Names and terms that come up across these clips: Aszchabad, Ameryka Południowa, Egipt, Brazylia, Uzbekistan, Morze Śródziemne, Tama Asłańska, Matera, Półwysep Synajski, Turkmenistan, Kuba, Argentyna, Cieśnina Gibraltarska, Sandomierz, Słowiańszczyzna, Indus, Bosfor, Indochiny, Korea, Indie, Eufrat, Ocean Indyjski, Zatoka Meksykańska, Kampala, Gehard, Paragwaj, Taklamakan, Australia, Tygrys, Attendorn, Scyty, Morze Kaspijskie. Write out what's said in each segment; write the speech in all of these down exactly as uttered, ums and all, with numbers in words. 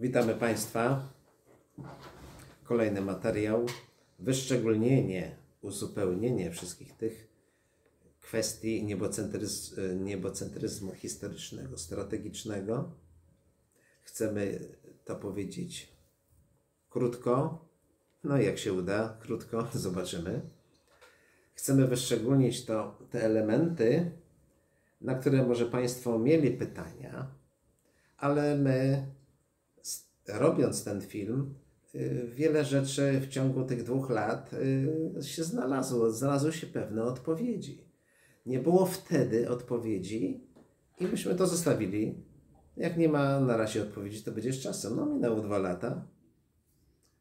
Witamy Państwa. Kolejny materiał. Wyszczególnienie, uzupełnienie wszystkich tych kwestii niebocentryz niebocentryzmu historycznego, strategicznego. Chcemy to powiedzieć krótko. No i jak się uda, krótko, zobaczymy. Chcemy wyszczególnić to, te elementy, na które może Państwo mieli pytania, ale my, robiąc ten film, wiele rzeczy w ciągu tych dwóch lat się znalazło, znalazły się pewne odpowiedzi. Nie było wtedy odpowiedzi i myśmy to zostawili. Jak nie ma na razie odpowiedzi, to będzie z czasem. No minęło dwa lata.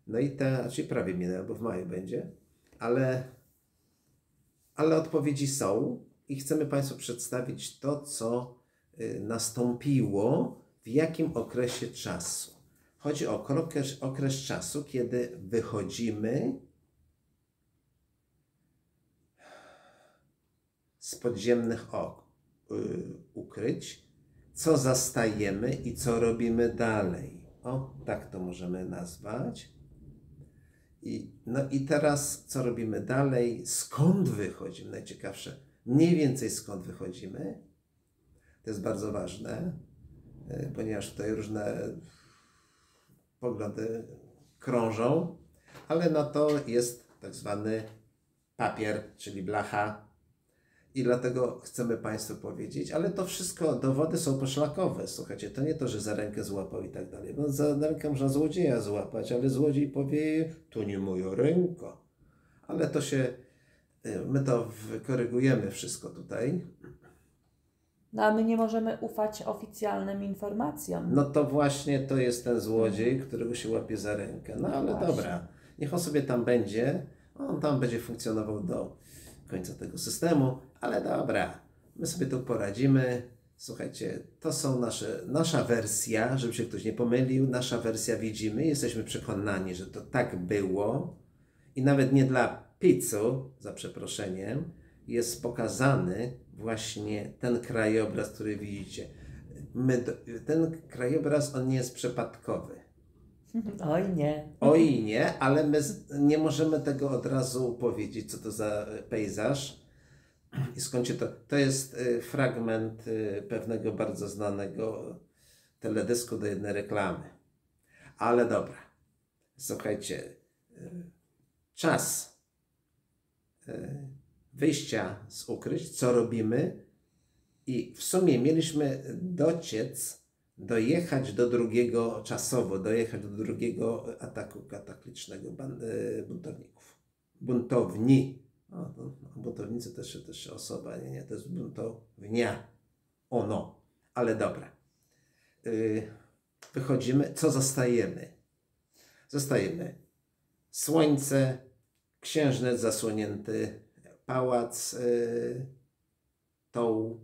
No i te, czyli prawie minęło, bo w maju będzie. Ale, ale odpowiedzi są i chcemy Państwu przedstawić to, co nastąpiło w jakim okresie czasu. Chodzi o okres, okres czasu, kiedy wychodzimy z podziemnych ukryć, co zastajemy i co robimy dalej. O, tak to możemy nazwać. I, no i teraz, co robimy dalej, skąd wychodzimy, najciekawsze, mniej więcej skąd wychodzimy. To jest bardzo ważne, ponieważ tutaj różne poglądy krążą, ale na to jest tak zwany papier, czyli blacha. I dlatego chcemy Państwu powiedzieć, ale to wszystko, dowody są poszlakowe. Słuchajcie, to nie to, że za rękę złapał i tak dalej. Bo za rękę można złodzieja złapać, ale złodziej powie, to nie moja ręka. Ale to się, my to korygujemy wszystko tutaj. No a my nie możemy ufać oficjalnym informacjom. No to właśnie to jest ten złodziej, którego się łapie za rękę. No ale właśnie. Dobra, niech on sobie tam będzie, on tam będzie funkcjonował do końca tego systemu, ale dobra, my sobie tu poradzimy. Słuchajcie, to są nasze, nasza wersja, żeby się ktoś nie pomylił, nasza wersja widzimy, jesteśmy przekonani, że to tak było i nawet nie dla picu, za przeproszeniem, jest pokazany właśnie ten krajobraz, który widzicie. My, ten krajobraz, on nie jest przypadkowy. Oj nie. Oj nie, ale my nie możemy tego od razu powiedzieć, co to za pejzaż i skąd się to... To jest fragment pewnego bardzo znanego teledysku do jednej reklamy. Ale dobra. Słuchajcie. Czas wyjścia z ukryć, co robimy i w sumie mieliśmy dociec, dojechać do drugiego czasowo, dojechać do drugiego ataku kataklicznego buntowników. Buntowni. O, buntownicy też, też osoba, nie, nie, to jest buntownia. Ono. Ale dobra. Wychodzimy. Co zostajemy? Zostajemy. Słońce, księżyc zasłonięty pałac y, tą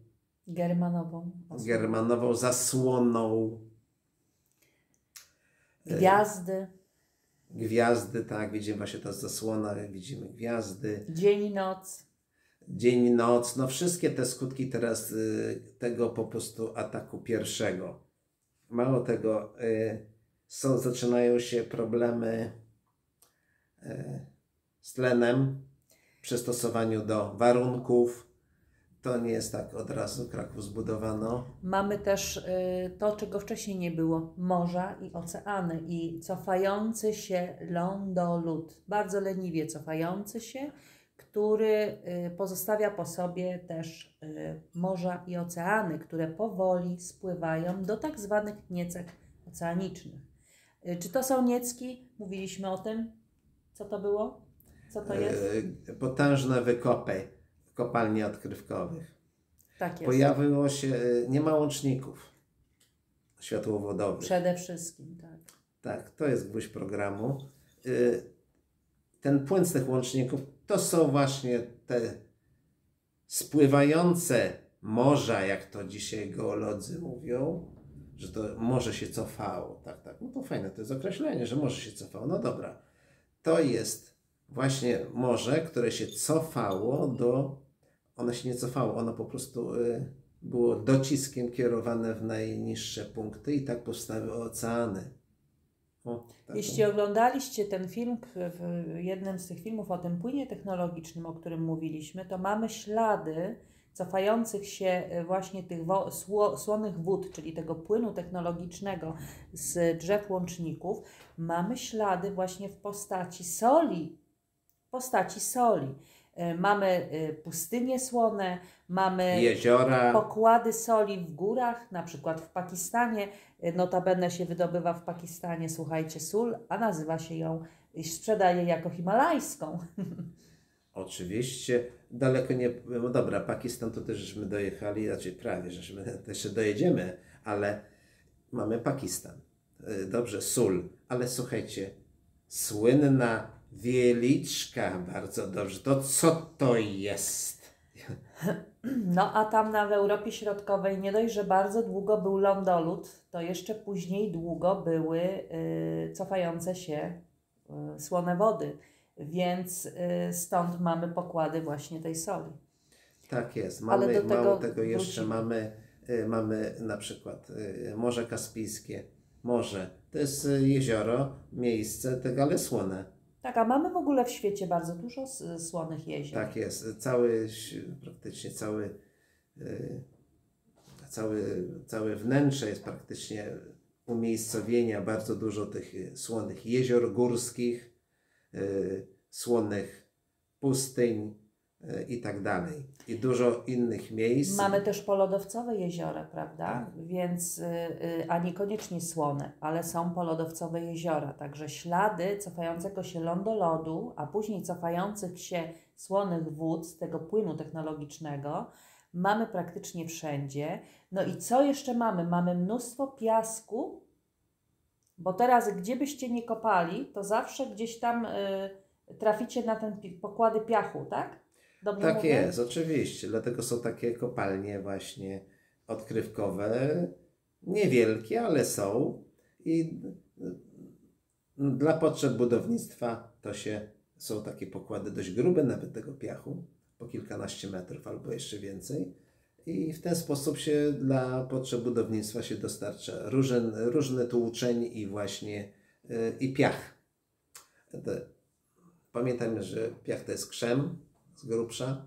germanową osłonę. germanową zasłoną. Gwiazdy. Gwiazdy, tak. Widzimy właśnie ta zasłona, widzimy gwiazdy. Dzień i noc. Dzień i noc. No wszystkie te skutki teraz y, tego po prostu ataku pierwszego. Mało tego, y, są, zaczynają się problemy y, z tlenem. Przystosowaniu do warunków. To nie jest tak od razu Kraków zbudowano. Mamy też y, to, czego wcześniej nie było. Morza i oceany i cofający się lądolud. Bardzo leniwie cofający się, który y, pozostawia po sobie też y, morza i oceany, które powoli spływają do tak zwanych niecek oceanicznych. Y, czy to są niecki? Mówiliśmy o tym. Co to było? Co to jest? Potężne wykopy kopalni odkrywkowych. Tak jest. Pojawiło się, nie ma łączników światłowodowych. Przede wszystkim, tak. Tak, to jest gwóźdź programu. Ten płyn z tych łączników to są właśnie te spływające morza, jak to dzisiaj geolodzy mówią, że to morze się cofało. Tak, tak. No to fajne, to jest określenie, że morze się cofało. No dobra. To jest właśnie morze, które się cofało do... Ono się nie cofało, ono po prostu y, było dociskiem kierowane w najniższe punkty i tak powstały oceany. O, tak. Jeśli oglądaliście ten film, w jednym z tych filmów o tym płynie technologicznym, o którym mówiliśmy, to mamy ślady cofających się właśnie tych słonych wód, czyli tego płynu technologicznego z drzew łączników. Mamy ślady właśnie w postaci soli, w postaci soli. Mamy pustynie słone, mamy jeziora, pokłady soli w górach, na przykład w Pakistanie. Notabene się wydobywa w Pakistanie, słuchajcie, sól, a nazywa się ją, sprzedaje jako himalajską. Oczywiście, daleko nie, no dobra, Pakistan to też żeśmy dojechali, znaczy prawie, żeśmy też dojedziemy, ale mamy Pakistan. Dobrze, sól, ale słuchajcie, słynna wieliczka, bardzo dobrze, to co to jest? No a tam na, w Europie Środkowej nie dość, że bardzo długo był lądolód, to jeszcze później długo były y, cofające się y, słone wody. Więc y, stąd mamy pokłady właśnie tej soli. Tak jest. Mamy, Ale do tego mało tego jeszcze wróci... mamy, y, mamy na przykład y, Morze Kaspijskie. Morze. To jest y, jezioro, miejsce tego, ale słone. Tak, a mamy w ogóle w świecie bardzo dużo słonych jezior. Tak jest. Cały, praktycznie cały, y, cały, całe wnętrze jest praktycznie umiejscowienia bardzo dużo tych y, słonych jezior górskich, Y, słonnych pustyń y, i tak dalej. I dużo innych miejsc. Mamy też polodowcowe jeziora, prawda? Tak. Więc, y, y, a niekoniecznie słone, ale są polodowcowe jeziora. Także ślady cofającego się lądolodu, a później cofających się słonych wód, tego płynu technologicznego, mamy praktycznie wszędzie. No i co jeszcze mamy? Mamy mnóstwo piasku. Bo teraz, gdzie byście nie kopali, to zawsze gdzieś tam y, traficie na ten pokłady piachu, tak? Dobrze tak mówię? Jest, oczywiście. Dlatego są takie kopalnie właśnie odkrywkowe, niewielkie, ale są. I dla potrzeb budownictwa to się, są takie pokłady dość grube nawet tego piachu, po kilkanaście metrów albo jeszcze więcej. I w ten sposób się dla potrzeb budownictwa się dostarcza różen, różny tłuczeń i właśnie yy, i piach. Pamiętajmy, że piach to jest krzem z grubsza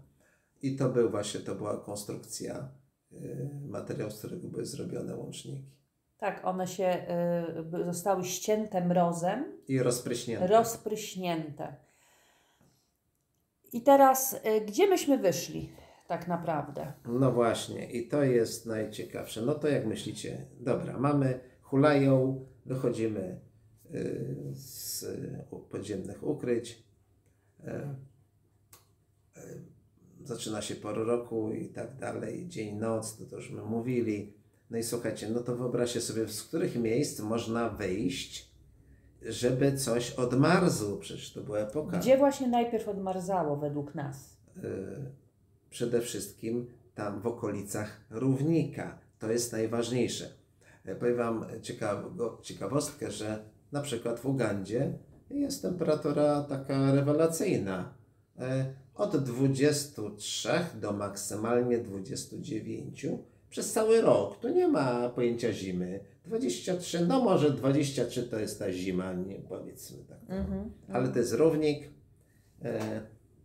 i to był właśnie, to była konstrukcja, yy, materiał, z którego były zrobione łączniki. Tak, one się yy, zostały ścięte mrozem i rozpryśnięte. rozpryśnięte. I teraz, yy, gdzie myśmy wyszli? Tak naprawdę. No właśnie, i to jest najciekawsze. No to jak myślicie? Dobra, mamy hulają, wychodzimy y, z y, podziemnych ukryć. Y, y, zaczyna się pora roku i tak dalej, dzień, noc, to to już my mówili. No i słuchajcie, no to wyobraźcie sobie, z których miejsc można wyjść, żeby coś odmarzło. Przecież to była epoka. Gdzie właśnie najpierw odmarzało według nas? Y, Przede wszystkim tam w okolicach Równika. To jest najważniejsze. Powiem Wam ciekawo, ciekawostkę, że na przykład w Ugandzie jest temperatura taka rewelacyjna. Od dwudziestu trzech do maksymalnie dwudziestu dziewięciu przez cały rok. Tu nie ma pojęcia zimy. dwadzieścia trzy, no może dwadzieścia trzy to jest ta zima, nie powiedzmy tak. Mm-hmm. Ale to jest Równik,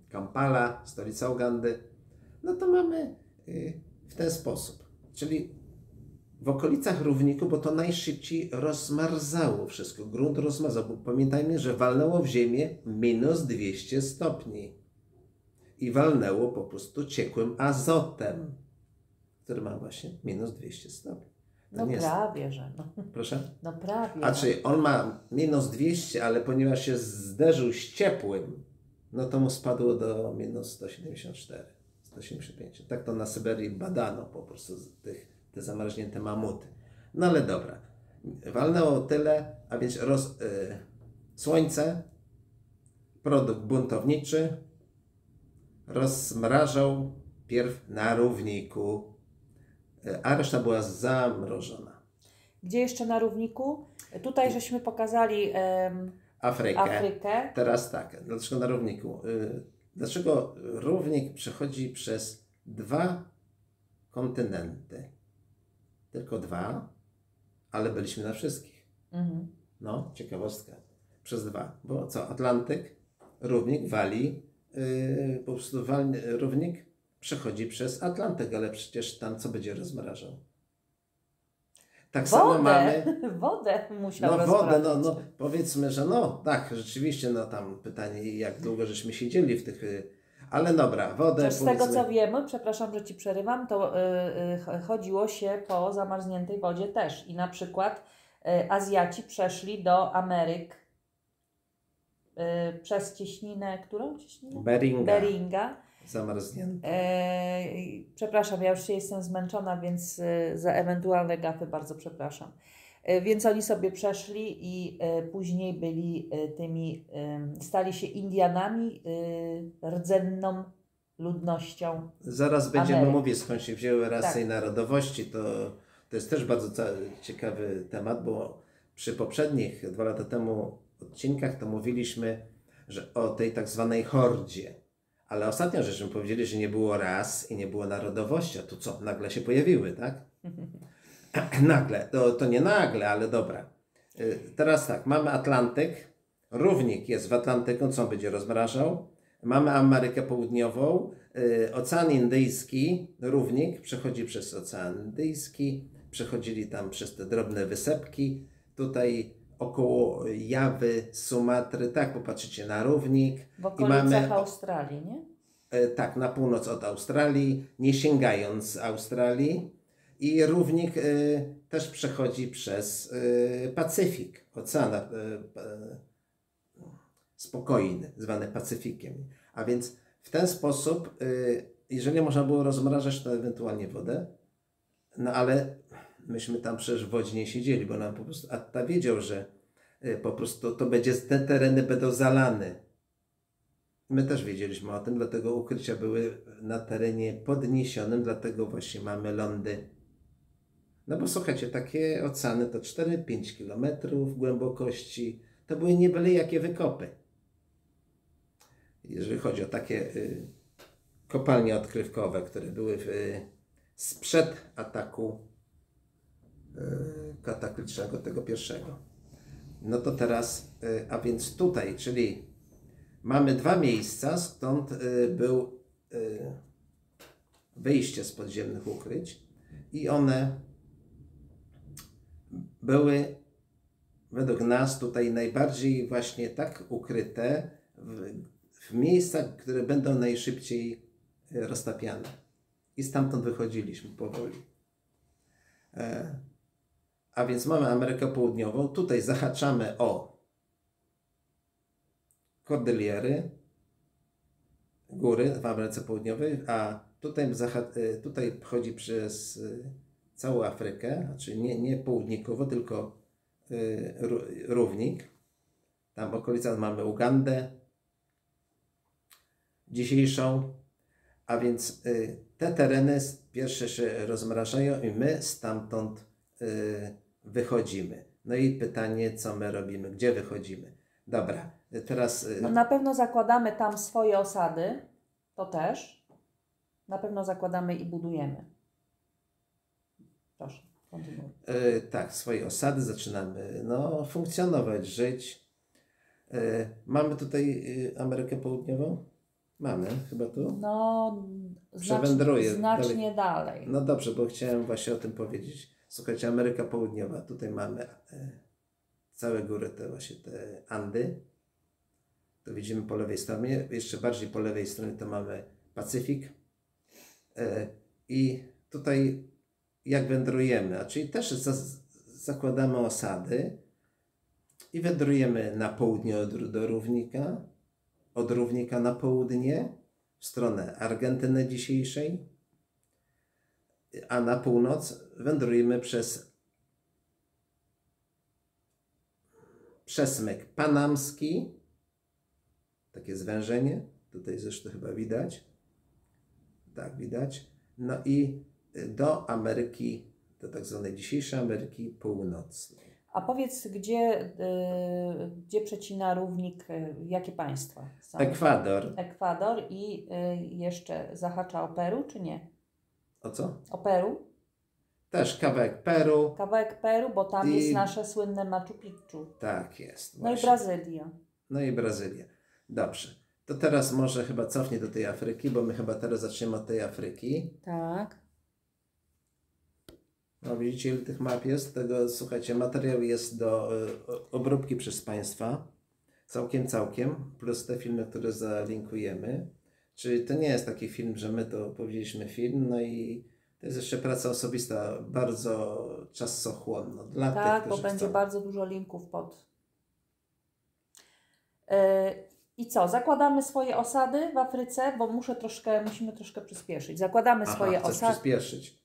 Kampala, stolica Ugandy. No to mamy w ten sposób, czyli w okolicach Równiku, bo to najszybciej rozmarzało wszystko, grunt rozmarzał, bo pamiętajmy, że walnęło w ziemię minus dwieście stopni i walnęło po prostu ciekłym azotem, który ma właśnie minus dwieście stopni. No prawie, jest... że no. Proszę? No prawie. A czyli on ma minus dwieście, ale ponieważ się zderzył z ciepłym, no to mu spadło do minus sto siedemdziesiąt cztery. osiemdziesiąt pięć. Tak to na Syberii badano po prostu tych, te zamarznięte mamuty. No ale dobra, walnęło tyle, a więc roz, y, słońce, produkt buntowniczy, rozmrażał pierw na Równiku, y, a reszta była zamrożona. Gdzie jeszcze na Równiku? Tutaj żeśmy pokazali y, Afrykę. Afrykę. Teraz tak, dlaczego na Równiku? Y, Dlaczego Równik przechodzi przez dwa kontynenty? Tylko dwa, ale byliśmy na wszystkich. Mhm. No, No, ciekawostka. Przez dwa. Bo co? Atlantyk, równik wali, yy, po prostu wali, równik przechodzi przez Atlantyk, ale przecież tam co będzie rozmrażał? Tak wodę. Samo mamy... Wodę musiał no, wodę, no, no powiedzmy, że no, tak, rzeczywiście, no tam pytanie, jak długo żeśmy siedzieli w tych... Ale dobra, wodę... Z tego co wiemy, przepraszam, że Ci przerywam, to yy, yy, chodziło się po zamarzniętej wodzie też. I na przykład yy, Azjaci przeszli do Ameryk yy, przez cieśninę, którą cieśninę? Beringa. Beringa. Zamarznięte. Yy, przepraszam, ja już się jestem zmęczona, więc yy, za ewentualne gapy bardzo przepraszam. Yy, więc oni sobie przeszli i yy, później byli yy, tymi, yy, stali się Indianami, yy, rdzenną ludnością. Zaraz będziemy Ameryk. mówić, skąd się wzięły rasy tak. i narodowości. To, to jest też bardzo ciekawy temat, bo przy poprzednich dwa lata temu odcinkach to mówiliśmy, że o tej tak zwanej hordzie. Ale ostatnio żeśmy powiedzieli, że nie było ras i nie było narodowości, a tu co? Nagle się pojawiły, tak? Nagle. To, to nie nagle, ale dobra. Yy, teraz tak, mamy Atlantyk, równik jest w Atlantyku, co on będzie rozmrażał. Mamy Amerykę Południową, yy, Ocean Indyjski, równik, przechodzi przez Ocean Indyjski, przechodzili tam przez te drobne wysepki, tutaj około Jawy, Sumatry, tak, popatrzycie na równik. W okolicach I mamy, Australii, nie? E, tak, na północ od Australii, nie sięgając Australii. I równik e, też przechodzi przez e, Pacyfik, ocean e, spokojny, zwany Pacyfikiem. A więc w ten sposób, e, jeżeli można było rozmrażać, to ewentualnie wodę, no ale... Myśmy tam przecież w wodzie nie siedzieli, bo nam po prostu Atta wiedział, że po prostu to będzie, te tereny będą zalane. My też wiedzieliśmy o tym, dlatego ukrycia były na terenie podniesionym, dlatego właśnie mamy lądy. No bo słuchajcie, takie oceany to cztery do pięciu kilometrów głębokości. To były nie byle jakie wykopy. Jeżeli chodzi o takie y, kopalnie odkrywkowe, które były y, sprzed ataku kataklizmu tego pierwszego. No to teraz, a więc tutaj, czyli mamy dwa miejsca, stąd był wyjście z podziemnych ukryć i one były według nas tutaj najbardziej właśnie tak ukryte w, w miejscach, które będą najszybciej roztapiane. I stamtąd wychodziliśmy powoli. A więc mamy Amerykę Południową, tutaj zahaczamy o kordyliery, góry w Ameryce Południowej, a tutaj, tutaj chodzi przez całą Afrykę, znaczy nie, nie południkowo, tylko y, równik. Tam w okolicach mamy Ugandę dzisiejszą, a więc y, te tereny pierwsze się rozmrażają i my stamtąd y, wychodzimy. No i pytanie, co my robimy? Gdzie wychodzimy? Dobra, teraz... No na pewno zakładamy tam swoje osady, to też. Na pewno zakładamy i budujemy. Proszę, kontynuuj. Y, tak, swoje osady zaczynamy no, funkcjonować, żyć. Y, mamy tutaj y, Amerykę Południową? Mamy, chyba tu? No, przewędruję. Znacznie dalej. dalej. No dobrze, bo chciałem właśnie o tym powiedzieć. Słuchajcie, Ameryka Południowa, tutaj mamy e, całe góry, te właśnie te Andy. To widzimy po lewej stronie, jeszcze bardziej po lewej stronie to mamy Pacyfik. E, I tutaj jak wędrujemy, a czyli też za, zakładamy osady i wędrujemy na południe od, do równika, od równika na południe, w stronę Argentyny dzisiejszej, a na północ wędrujemy przez przesmyk panamski, takie zwężenie, tutaj zresztą chyba widać, tak widać, no i do Ameryki, do tak zwanej dzisiejszej Ameryki Północnej. A powiedz, gdzie, y, gdzie przecina równik, y, jakie państwa są? Ekwador. Ekwador i y, jeszcze zahacza o Peru, czy nie? O co? O Peru. Też kawałek Peru. Kawałek Peru, bo tam I... jest nasze słynne Machu Picchu. Tak jest. Właśnie. No i Brazylia. No i Brazylia. Dobrze. To teraz może chyba cofnie do tej Afryki, bo my chyba teraz zaczniemy od tej Afryki. Tak. No widzicie, ile tych map jest. Tego, słuchajcie, materiał jest do y, obróbki przez Państwa. Całkiem, całkiem. Plus te filmy, które zalinkujemy. Czyli to nie jest taki film, że my to powiedzieliśmy film, no i to jest jeszcze praca osobista, bardzo czasochłonna. Dla tak, tych, bo będzie chcą. Bardzo dużo linków pod. Yy, I co? Zakładamy swoje osady w Afryce, bo muszę troszkę, musimy troszkę przyspieszyć. Zakładamy Aha, swoje osady. przyspieszyć.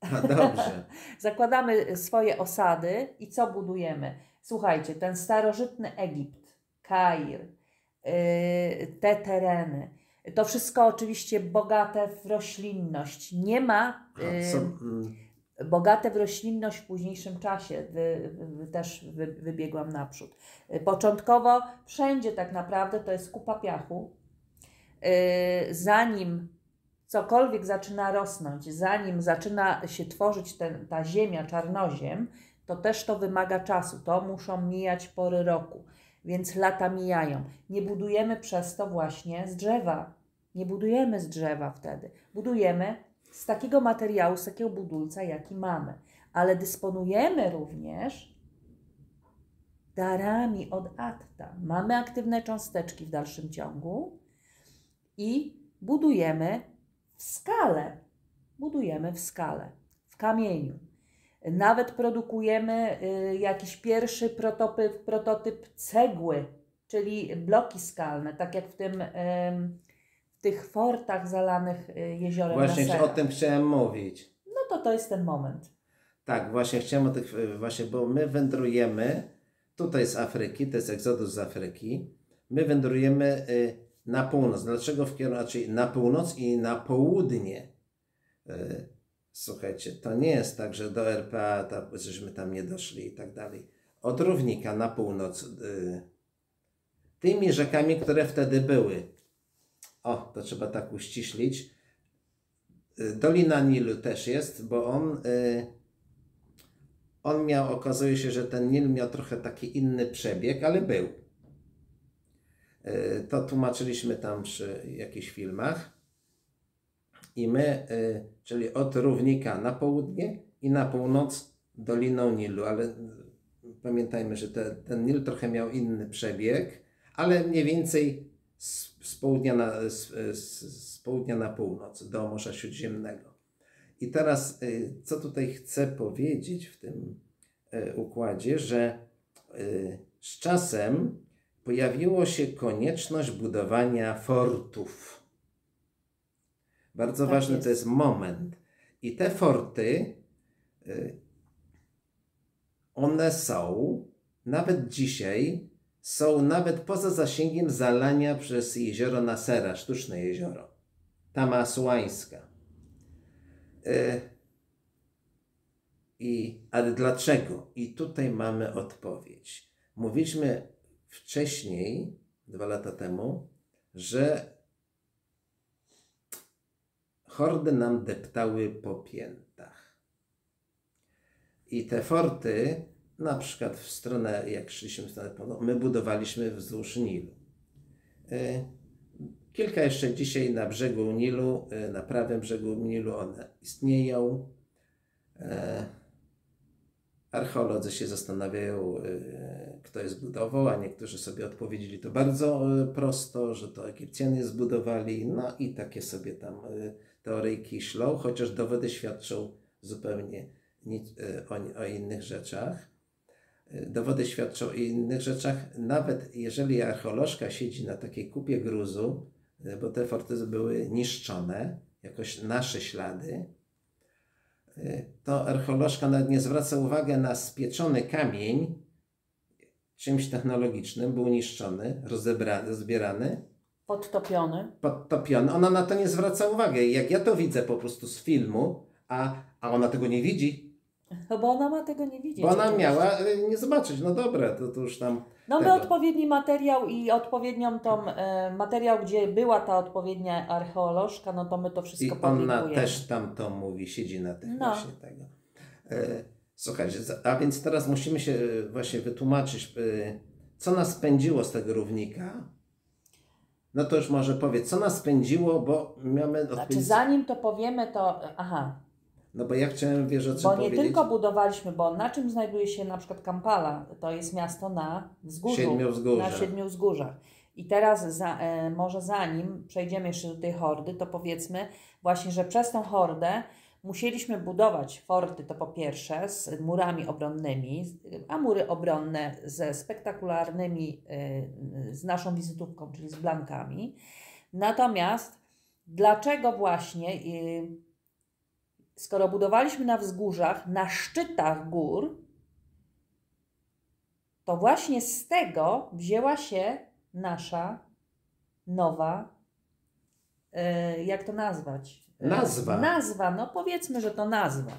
A, dobrze. Zakładamy swoje osady i co budujemy? Słuchajcie, ten starożytny Egipt, Kair, yy, te tereny. To wszystko oczywiście bogate w roślinność. Nie ma y, so, mm. bogate w roślinność w późniejszym czasie. Wy, wy, też wy, wybiegłam naprzód. Początkowo wszędzie tak naprawdę to jest kupa piachu. Y, zanim cokolwiek zaczyna rosnąć, zanim zaczyna się tworzyć ten, ta ziemia, czarnoziem, to też to wymaga czasu. To muszą mijać pory roku. Więc lata mijają. Nie budujemy przez to właśnie z drzewa. Nie budujemy z drzewa wtedy. Budujemy z takiego materiału, z takiego budulca, jaki mamy. Ale dysponujemy również darami od Atta. Mamy aktywne cząsteczki w dalszym ciągu i budujemy w skale. Budujemy w skale, w kamieniu. Nawet produkujemy y, jakiś pierwszy prototyp, prototyp cegły, czyli bloki skalne, tak jak w, tym, y, w tych fortach zalanych y, jeziorem Nasera. Właśnie o tym chciałem mówić. No to to jest ten moment. Tak, właśnie chciałem o tych, właśnie, bo my wędrujemy, tutaj z Afryki, to jest egzodus z Afryki, my wędrujemy y, na północ. Dlaczego w kierunku, czyli na północ i na południe? Y, Słuchajcie, to nie jest tak, że do R P A, ta, żeśmy tam nie doszli i tak dalej. Od Równika na północ, y, tymi rzekami, które wtedy były, o, to trzeba tak uściślić, y, Dolina Nilu też jest, bo on, y, on miał, okazuje się, że ten Nil miał trochę taki inny przebieg, ale był. Y, to tłumaczyliśmy tam przy jakichś filmach. I my, y, czyli od Równika na południe i na północ Doliną Nilu, ale y, pamiętajmy, że te, ten Nil trochę miał inny przebieg, ale mniej więcej z, z, południa, na, z, z południa na północ do Morza Śródziemnego. I teraz, y, co tutaj chcę powiedzieć w tym y, układzie, że y, z czasem pojawiła się konieczność budowania fortów. Bardzo tak ważny jest. To jest moment. I te forty, y, one są, nawet dzisiaj, są nawet poza zasięgiem zalania przez jezioro Nasera, sztuczne jezioro. Tama Asuańska. Y, i, ale dlaczego? I tutaj mamy odpowiedź. Mówiliśmy wcześniej, dwa lata temu, że hordy nam deptały po piętach. I te forty, na przykład w stronę, jak szliśmy w stronę północną, my budowaliśmy wzdłuż Nilu. Yy, kilka jeszcze dzisiaj na brzegu Nilu, yy, na prawym brzegu Nilu one istnieją. Yy, archeolodzy się zastanawiają, yy, kto je zbudował, a niektórzy sobie odpowiedzieli to bardzo yy, prosto, że to Egipcjanie zbudowali, no i takie sobie tam yy, teoryjki ślą, chociaż dowody świadczą zupełnie nic, o, o innych rzeczach. Dowody świadczą o innych rzeczach. Nawet jeżeli archeolożka siedzi na takiej kupie gruzu, bo te forty były niszczone, jakoś nasze ślady, to archeolożka nawet nie zwraca uwagi na spieczony kamień, czymś technologicznym, był niszczony, rozebrany, rozbierany, Podtopiony. Podtopiony. Ona na to nie zwraca uwagi. Jak ja to widzę po prostu z filmu, a, a ona tego nie widzi. No bo ona ma tego nie widzieć. Bo ona miała nie zobaczyć. No dobra, to, to już tam... No my tego. Odpowiedni materiał i odpowiednią tą... E, materiał, gdzie była ta odpowiednia archeolożka, no to my to wszystko publikujemy. I ona też tam to mówi, siedzi na tym no. właśnie tego. Słuchajcie, a więc teraz musimy się właśnie wytłumaczyć, co nas pędziło z tego równika. No to już może powiedz, co nas pędziło, bo mamy... Odpowiedź... Znaczy zanim to powiemy, to... Aha. No bo ja chciałem, wiesz, o czym Bo nie powiedzieć. Tylko budowaliśmy, bo na czym znajduje się na przykład Kampala, to jest miasto na wzgórzu, siedmiu na siedmiu wzgórzach. I teraz za, e, może zanim przejdziemy jeszcze do tej hordy, to powiedzmy właśnie, że przez tą hordę musieliśmy budować forty, to po pierwsze z murami obronnymi, a mury obronne ze spektakularnymi, y, z naszą wizytówką, czyli z blankami. Natomiast dlaczego właśnie, y, skoro budowaliśmy na wzgórzach, na szczytach gór, to właśnie z tego wzięła się nasza nowa, y, jak to nazwać? Nazwa. Nazwa, no powiedzmy, że to nazwa.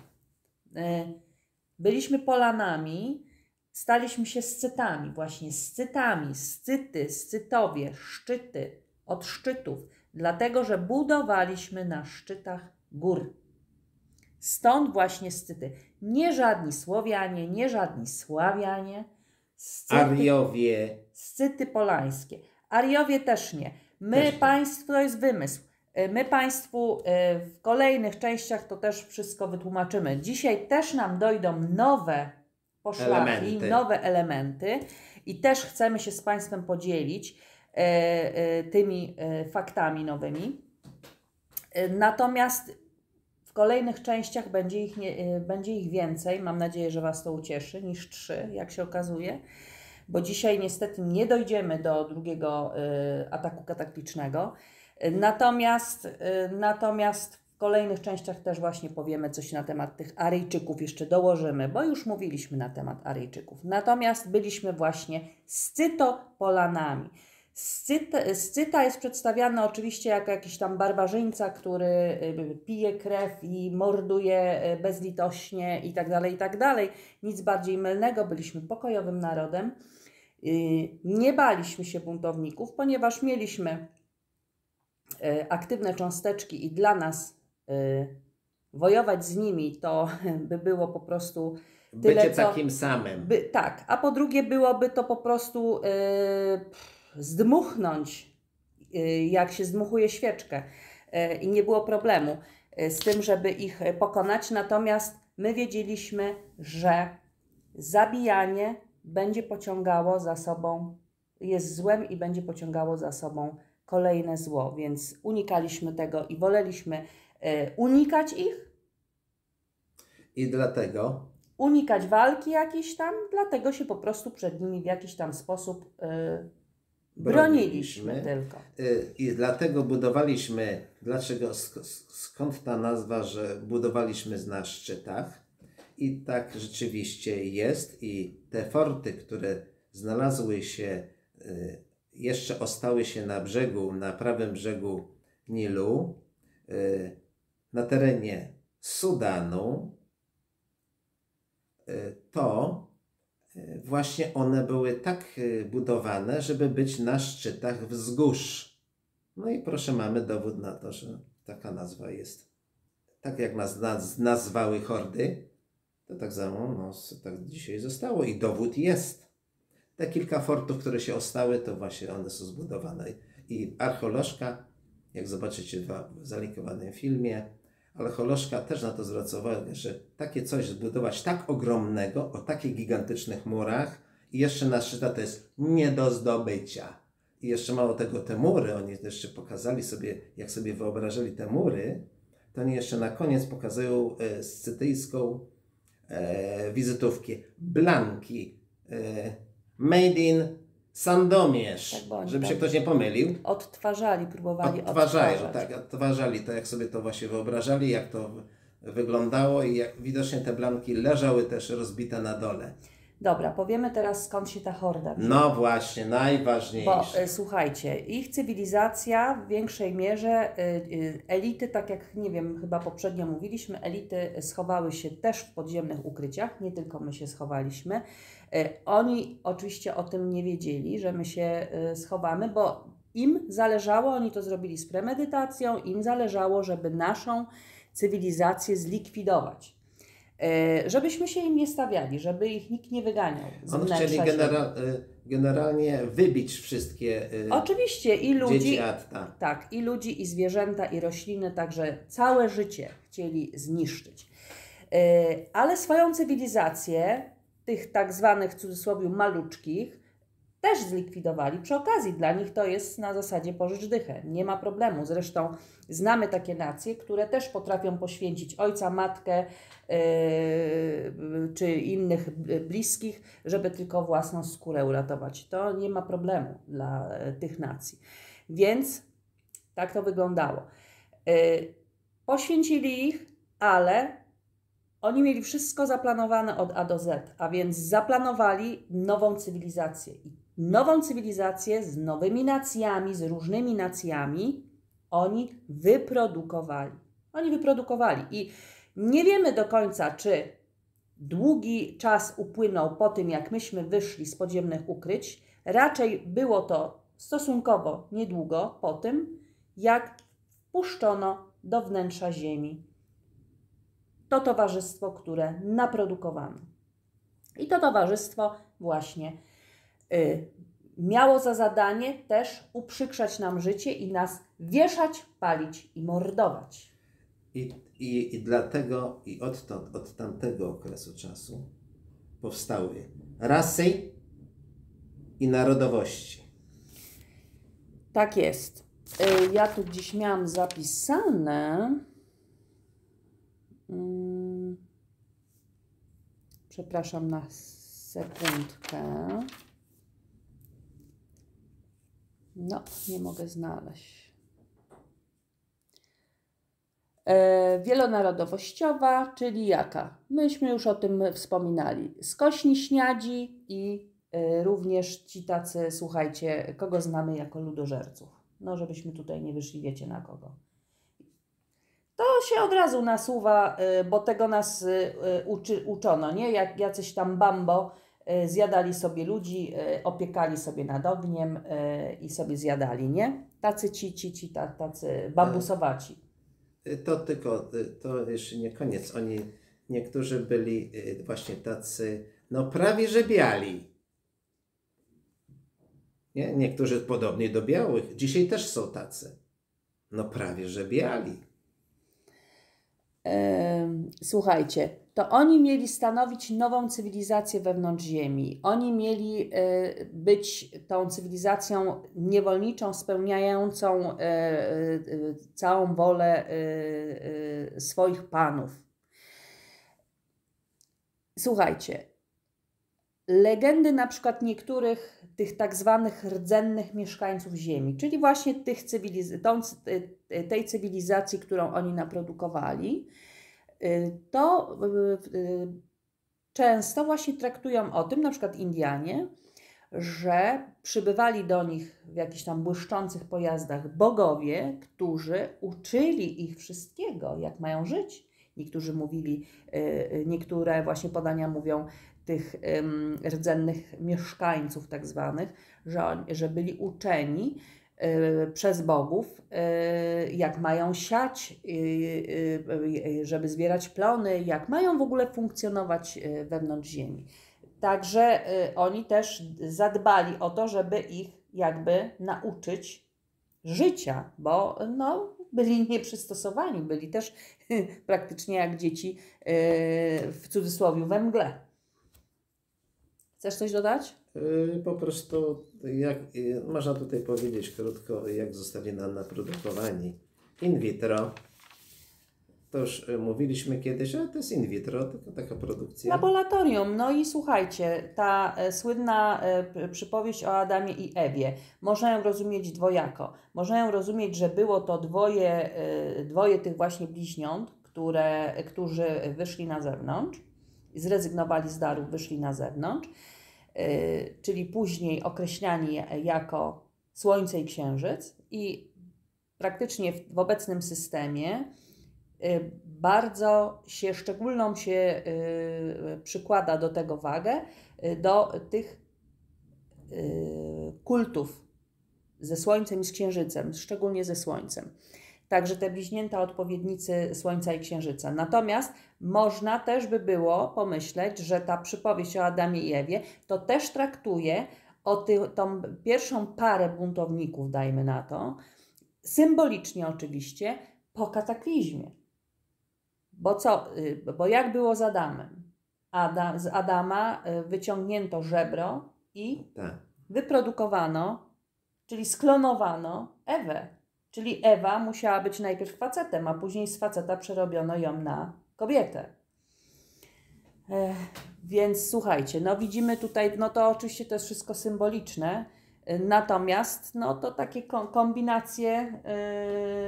Byliśmy Polanami, staliśmy się Scytami, właśnie Scytami, Scyty, Scytowie, szczyty, od szczytów, dlatego, że budowaliśmy na szczytach gór. Stąd właśnie Scyty. Nie żadni Słowianie, nie żadni Sławianie. Scyty, Ariowie. Scyty polańskie. Ariowie też nie. My, też nie. Państwo, to jest wymysł. My Państwu w kolejnych częściach to też wszystko wytłumaczymy. Dzisiaj też nam dojdą nowe poszlaki, elementy. nowe elementy i też chcemy się z Państwem podzielić tymi faktami nowymi. Natomiast w kolejnych częściach będzie ich, nie, będzie ich więcej, mam nadzieję, że Was to ucieszy, niż trzy, jak się okazuje. Bo dzisiaj niestety nie dojdziemy do drugiego ataku kataklizmicznego. Natomiast, natomiast w kolejnych częściach też właśnie powiemy coś na temat tych Aryjczyków, jeszcze dołożymy, bo już mówiliśmy na temat Aryjczyków. Natomiast byliśmy właśnie Scytopolanami. Scyta, Scyta jest przedstawiana oczywiście jako jakiś tam barbarzyńca, który pije krew i morduje bezlitośnie i tak dalej, i tak dalej. Nic bardziej mylnego, byliśmy pokojowym narodem. Nie baliśmy się buntowników, ponieważ mieliśmy aktywne cząsteczki i dla nas y, wojować z nimi to by było po prostu tyle, bycie co, takim samym. By, tak, a po drugie byłoby to po prostu y, zdmuchnąć, y, jak się zdmuchuje świeczkę y, i nie było problemu z tym, żeby ich pokonać. Natomiast my wiedzieliśmy, że zabijanie będzie pociągało za sobą, jest złem i będzie pociągało za sobą kolejne zło, więc unikaliśmy tego i woleliśmy y, unikać ich. I dlatego? Unikać walki jakiejś tam, dlatego się po prostu przed nimi w jakiś tam sposób y, broniliśmy. broniliśmy tylko. Y, I dlatego budowaliśmy, dlaczego, sk skąd ta nazwa, że budowaliśmy na szczytach. I tak rzeczywiście jest i te forty, które znalazły się y, jeszcze ostały się na brzegu, na prawym brzegu Nilu, yy, na terenie Sudanu, yy, to yy, właśnie one były tak yy, budowane, żeby być na szczytach wzgórz. No i proszę, mamy dowód na to, że taka nazwa jest. Tak jak nas naz nazwały hordy, to tak samo nas tak dzisiaj zostało i dowód jest. Te kilka fortów, które się ostały, to właśnie one są zbudowane. I archeolożka, jak zobaczycie w zalinkowanym filmie, archeolożka też na to zwraca uwagę, że takie coś zbudować tak ogromnego, o takich gigantycznych murach i jeszcze na szczytach to jest nie do zdobycia. I jeszcze mało tego, te mury, oni jeszcze pokazali sobie, jak sobie wyobrażali te mury, to oni jeszcze na koniec pokazują e, scytyjską e, wizytówkę, blanki, e, Made in Sandomierz, tak, żeby tak się ktoś nie pomylił. Odtwarzali, próbowali odtwarzać. Tak, odtwarzali to, jak sobie to właśnie wyobrażali, jak to wyglądało i jak widocznie te blanki leżały też rozbite na dole. Dobra, powiemy teraz skąd się ta horda wzięła. No właśnie, najważniejsze. Bo y, słuchajcie, ich cywilizacja w większej mierze, y, y, elity, tak jak nie wiem, chyba poprzednio mówiliśmy, elity schowały się też w podziemnych ukryciach, nie tylko my się schowaliśmy. Y, oni oczywiście o tym nie wiedzieli, że my się y, schowamy, bo im zależało, oni to zrobili z premedytacją, im zależało, żeby naszą cywilizację zlikwidować. Żebyśmy się im nie stawiali, żeby ich nikt nie wyganiał z On wnętrza chcieli genera generalnie wybić wszystkie Oczywiście i ludzi, dzieci atta. Tak, i ludzi, i zwierzęta, i rośliny, także całe życie chcieli zniszczyć. Ale swoją cywilizację, tych tak zwanych w cudzysłowie maluczkich, też zlikwidowali. Przy okazji dla nich to jest na zasadzie pożycz dychę. Nie ma problemu. Zresztą znamy takie nacje, które też potrafią poświęcić ojca, matkę yy, czy innych bliskich, żeby tylko własną skórę uratować. To nie ma problemu dla tych nacji. Więc tak to wyglądało. Yy, poświęcili ich, ale oni mieli wszystko zaplanowane od A do Z, a więc zaplanowali nową cywilizację. Nową cywilizację z nowymi nacjami, z różnymi nacjami oni wyprodukowali. Oni wyprodukowali i nie wiemy do końca, czy długi czas upłynął po tym, jak myśmy wyszli z podziemnych ukryć. Raczej było to stosunkowo niedługo po tym, jak wpuszczono do wnętrza ziemi to towarzystwo, które naprodukowano. I to towarzystwo właśnie miało za zadanie też uprzykrzać nam życie i nas wieszać, palić i mordować. I, i, i dlatego i odtąd, od tamtego okresu czasu powstały rasy i narodowości. Tak jest. Ja tu gdzieś miałam zapisane. Przepraszam na sekundkę. No, nie mogę znaleźć. E, wielonarodowościowa, czyli jaka? Myśmy już o tym wspominali. Skośni, śniadzi i e, również ci tacy, słuchajcie, kogo znamy jako ludożerców. No, żebyśmy tutaj nie wyszli, wiecie na kogo. To się od razu nasuwa, e, bo tego nas e, uczy, uczono, nie? Jak jacyś tam bambo zjadali sobie ludzi, opiekali sobie nad ogniem i sobie zjadali, nie? Tacy ci, ci, ci, tacy bambusowaci. To tylko, to jeszcze nie koniec. Oni, niektórzy byli właśnie tacy, no prawie że biali. Nie? Niektórzy podobnie do białych. Dzisiaj też są tacy. No prawie że biali. Słuchajcie, to oni mieli stanowić nową cywilizację wewnątrz ziemi. Oni mieli być tą cywilizacją niewolniczą, spełniającą całą wolę swoich panów. Słuchajcie, legendy na przykład niektórych tych tak zwanych rdzennych mieszkańców ziemi, czyli właśnie tych cywiliz- tą, tej cywilizacji, którą oni naprodukowali, to często właśnie traktują o tym, na przykład Indianie, że przybywali do nich w jakichś tam błyszczących pojazdach bogowie, którzy uczyli ich wszystkiego, jak mają żyć. Niektórzy mówili, niektóre właśnie podania mówią tych rdzennych mieszkańców tak zwanych, że, że byli uczeni przez bogów, jak mają siać, żeby zbierać plony, jak mają w ogóle funkcjonować wewnątrz ziemi. Także oni też zadbali o to, żeby ich jakby nauczyć życia, bo no, byli nieprzystosowani, byli też praktycznie jak dzieci w cudzysłowie we mgle. Chcesz coś dodać? Po prostu, jak, można tutaj powiedzieć krótko, jak zostali nam naprodukowani. In vitro. To już mówiliśmy kiedyś, ale to jest in vitro, tylko taka produkcja. Laboratorium. No i słuchajcie, ta słynna przypowieść o Adamie i Ewie. Można ją rozumieć dwojako. Można ją rozumieć, że było to dwoje, dwoje tych właśnie bliźniąt, które, którzy wyszli na zewnątrz, zrezygnowali z darów, wyszli na zewnątrz. Czyli później określani jako Słońce i Księżyc i praktycznie w obecnym systemie bardzo się, szczególną się przykłada do tego wagę, do tych kultów ze Słońcem i z Księżycem, szczególnie ze Słońcem. Także te bliźnięta odpowiednicy Słońca i Księżyca. Natomiast można też by było pomyśleć, że ta przypowieść o Adamie i Ewie to też traktuje o ty, tą pierwszą parę buntowników, dajmy na to, symbolicznie oczywiście, po kataklizmie. Bo co, bo jak było z Adamem? Adam, z Adama wyciągnięto żebro i tak. wyprodukowano, czyli sklonowano Ewę. Czyli Ewa musiała być najpierw facetem, a później z faceta przerobiono ją na kobietę. Ech, więc słuchajcie, no widzimy tutaj, no to oczywiście to jest wszystko symboliczne, natomiast no to takie kombinacje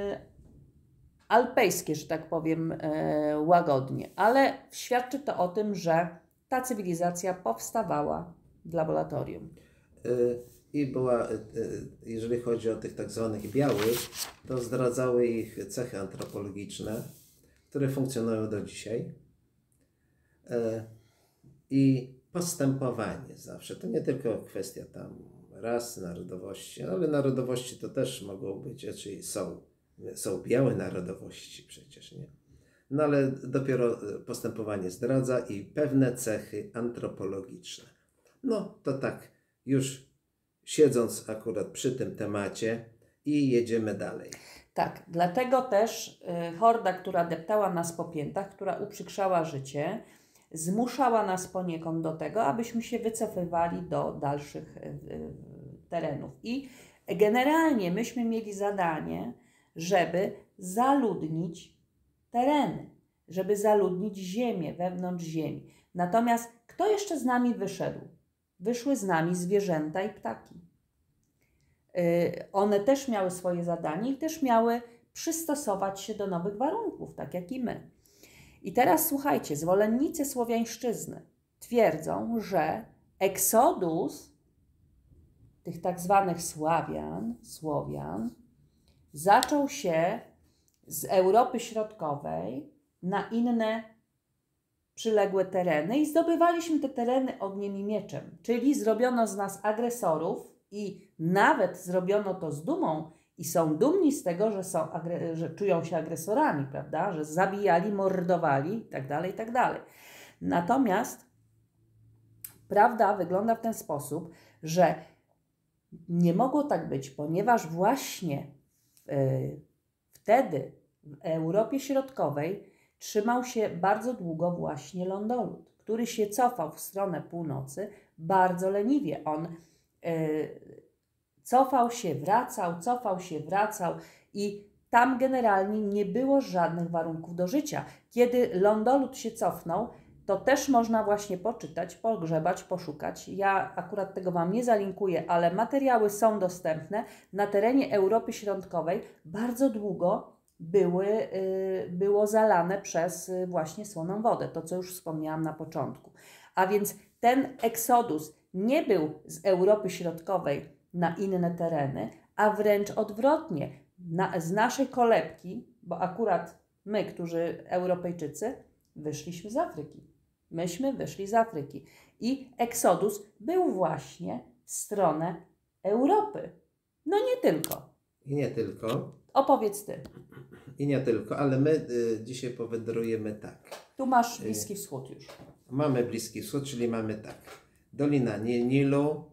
yy, alpejskie, że tak powiem yy, łagodnie. Ale świadczy to o tym, że ta cywilizacja powstawała w laboratorium. Yy. I była, jeżeli chodzi o tych tak zwanych białych, to zdradzały ich cechy antropologiczne, które funkcjonują do dzisiaj. I postępowanie zawsze. To nie tylko kwestia tam ras, narodowości, ale narodowości to też mogą być, czyli są, są białe narodowości przecież, nie? No ale dopiero postępowanie zdradza i pewne cechy antropologiczne. No to tak już siedząc akurat przy tym temacie i jedziemy dalej. Tak, dlatego też y, horda, która deptała nas po piętach, która uprzykrzała życie, zmuszała nas poniekąd do tego, abyśmy się wycofywali do dalszych y, y, terenów. I generalnie myśmy mieli zadanie, żeby zaludnić tereny, żeby zaludnić ziemię, wewnątrz ziemi. Natomiast kto jeszcze z nami wyszedł? Wyszły z nami zwierzęta i ptaki. One też miały swoje zadanie i też miały przystosować się do nowych warunków, tak jak i my. I teraz słuchajcie, zwolennicy słowiańszczyzny twierdzą, że eksodus tych tak zwanych Sławian, Słowian zaczął się z Europy Środkowej na inne przyległe tereny i zdobywaliśmy te tereny ogniem i mieczem, czyli zrobiono z nas agresorów i nawet zrobiono to z dumą i są dumni z tego, że, są, że czują się agresorami, prawda, że zabijali, mordowali itd., itd. Natomiast prawda wygląda w ten sposób, że nie mogło tak być, ponieważ właśnie yy, wtedy w Europie Środkowej trzymał się bardzo długo właśnie lądolud, który się cofał w stronę północy bardzo leniwie. On yy, cofał się, wracał, cofał się, wracał i tam generalnie nie było żadnych warunków do życia. Kiedy lądolud się cofnął, to też można właśnie poczytać, pogrzebać, poszukać. Ja akurat tego Wam nie zalinkuję, ale materiały są dostępne. Na terenie Europy Środkowej bardzo długo Były, było zalane przez właśnie słoną wodę, to co już wspomniałam na początku. A więc ten eksodus nie był z Europy Środkowej na inne tereny, a wręcz odwrotnie, na, z naszej kolebki, bo akurat my, którzy Europejczycy, wyszliśmy z Afryki. Myśmy wyszli z Afryki i eksodus był właśnie w stronę Europy. No nie tylko. I nie tylko. Opowiedz Ty. I nie tylko, ale my y, dzisiaj powędrujemy tak. Tu masz Bliski Wschód już. Mamy Bliski Wschód, czyli mamy tak. Dolina Nilu,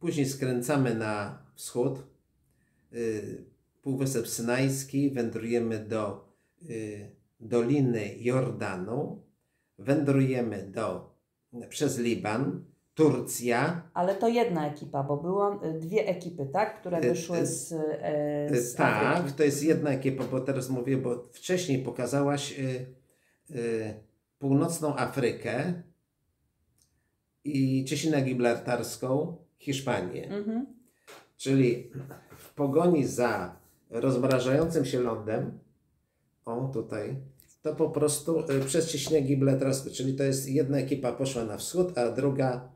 później skręcamy na wschód, y, Półwysep Synajski, wędrujemy do y, Doliny Jordanu, wędrujemy do, przez Liban, Turcja. Ale to jedna ekipa, bo było dwie ekipy, tak? Które wyszły z, e, z Tak, Afryki. To jest jedna ekipa, bo teraz mówię, bo wcześniej pokazałaś y, y, Północną Afrykę i Cieśninę Gibraltarską, Hiszpanię. Mhm. Czyli w pogoni za rozmrażającym się lądem, o tutaj, to po prostu y, przez Cieśninę Gibraltarską, czyli to jest jedna ekipa poszła na wschód, a druga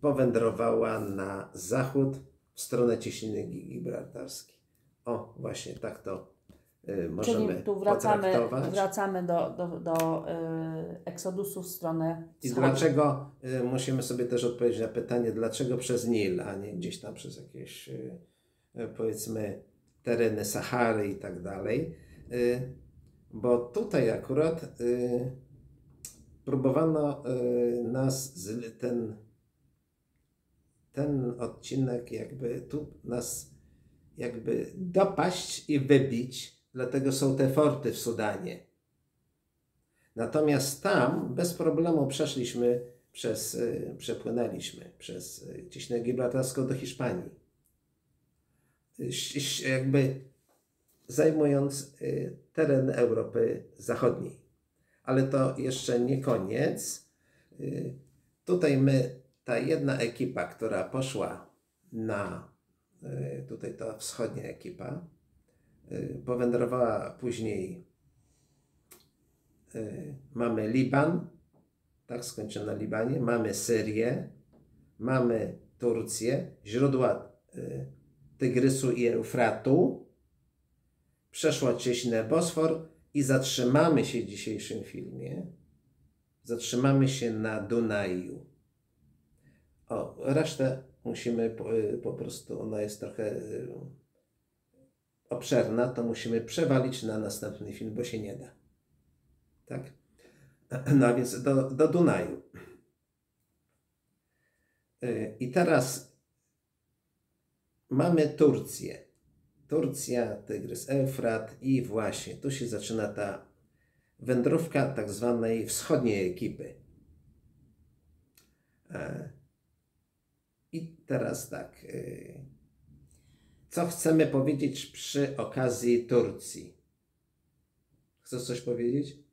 powędrowała na zachód w stronę Cieśniny Gibraltarskiej. O, właśnie tak to y, możemy Czyli tu wracamy, wracamy do, do, do y, eksodusu w stronę wschodu. I dlaczego y, musimy sobie też odpowiedzieć na pytanie, dlaczego przez Nil, a nie gdzieś tam przez jakieś y, powiedzmy tereny Sahary i tak dalej, bo tutaj akurat próbowano nas, ten, ten odcinek jakby tu nas jakby dopaść i wybić, dlatego są te forty w Sudanie. Natomiast tam bez problemu przeszliśmy przez, przepłynęliśmy przez Cieśninę Gibraltarską do Hiszpanii. Jakby zajmując teren Europy Zachodniej. Ale to jeszcze nie koniec. Tutaj my, ta jedna ekipa, która poszła na, tutaj ta wschodnia ekipa, powędrowała później, mamy Liban, tak skończyłem na Libanie, mamy Syrię, mamy Turcję, źródła Tygrysu i Eufratu, przeszła cieśninę Bosfor i zatrzymamy się w dzisiejszym filmie, zatrzymamy się na Dunaju. O, resztę musimy po, po prostu, ona jest trochę obszerna, to musimy przewalić na następny film, bo się nie da. Tak? No więc do, do Dunaju. I teraz mamy Turcję. Turcja, Tygrys, Eufrat i właśnie tu się zaczyna ta wędrówka tak zwanej wschodniej ekipy. I teraz tak, co chcemy powiedzieć przy okazji Turcji? Chcesz coś powiedzieć?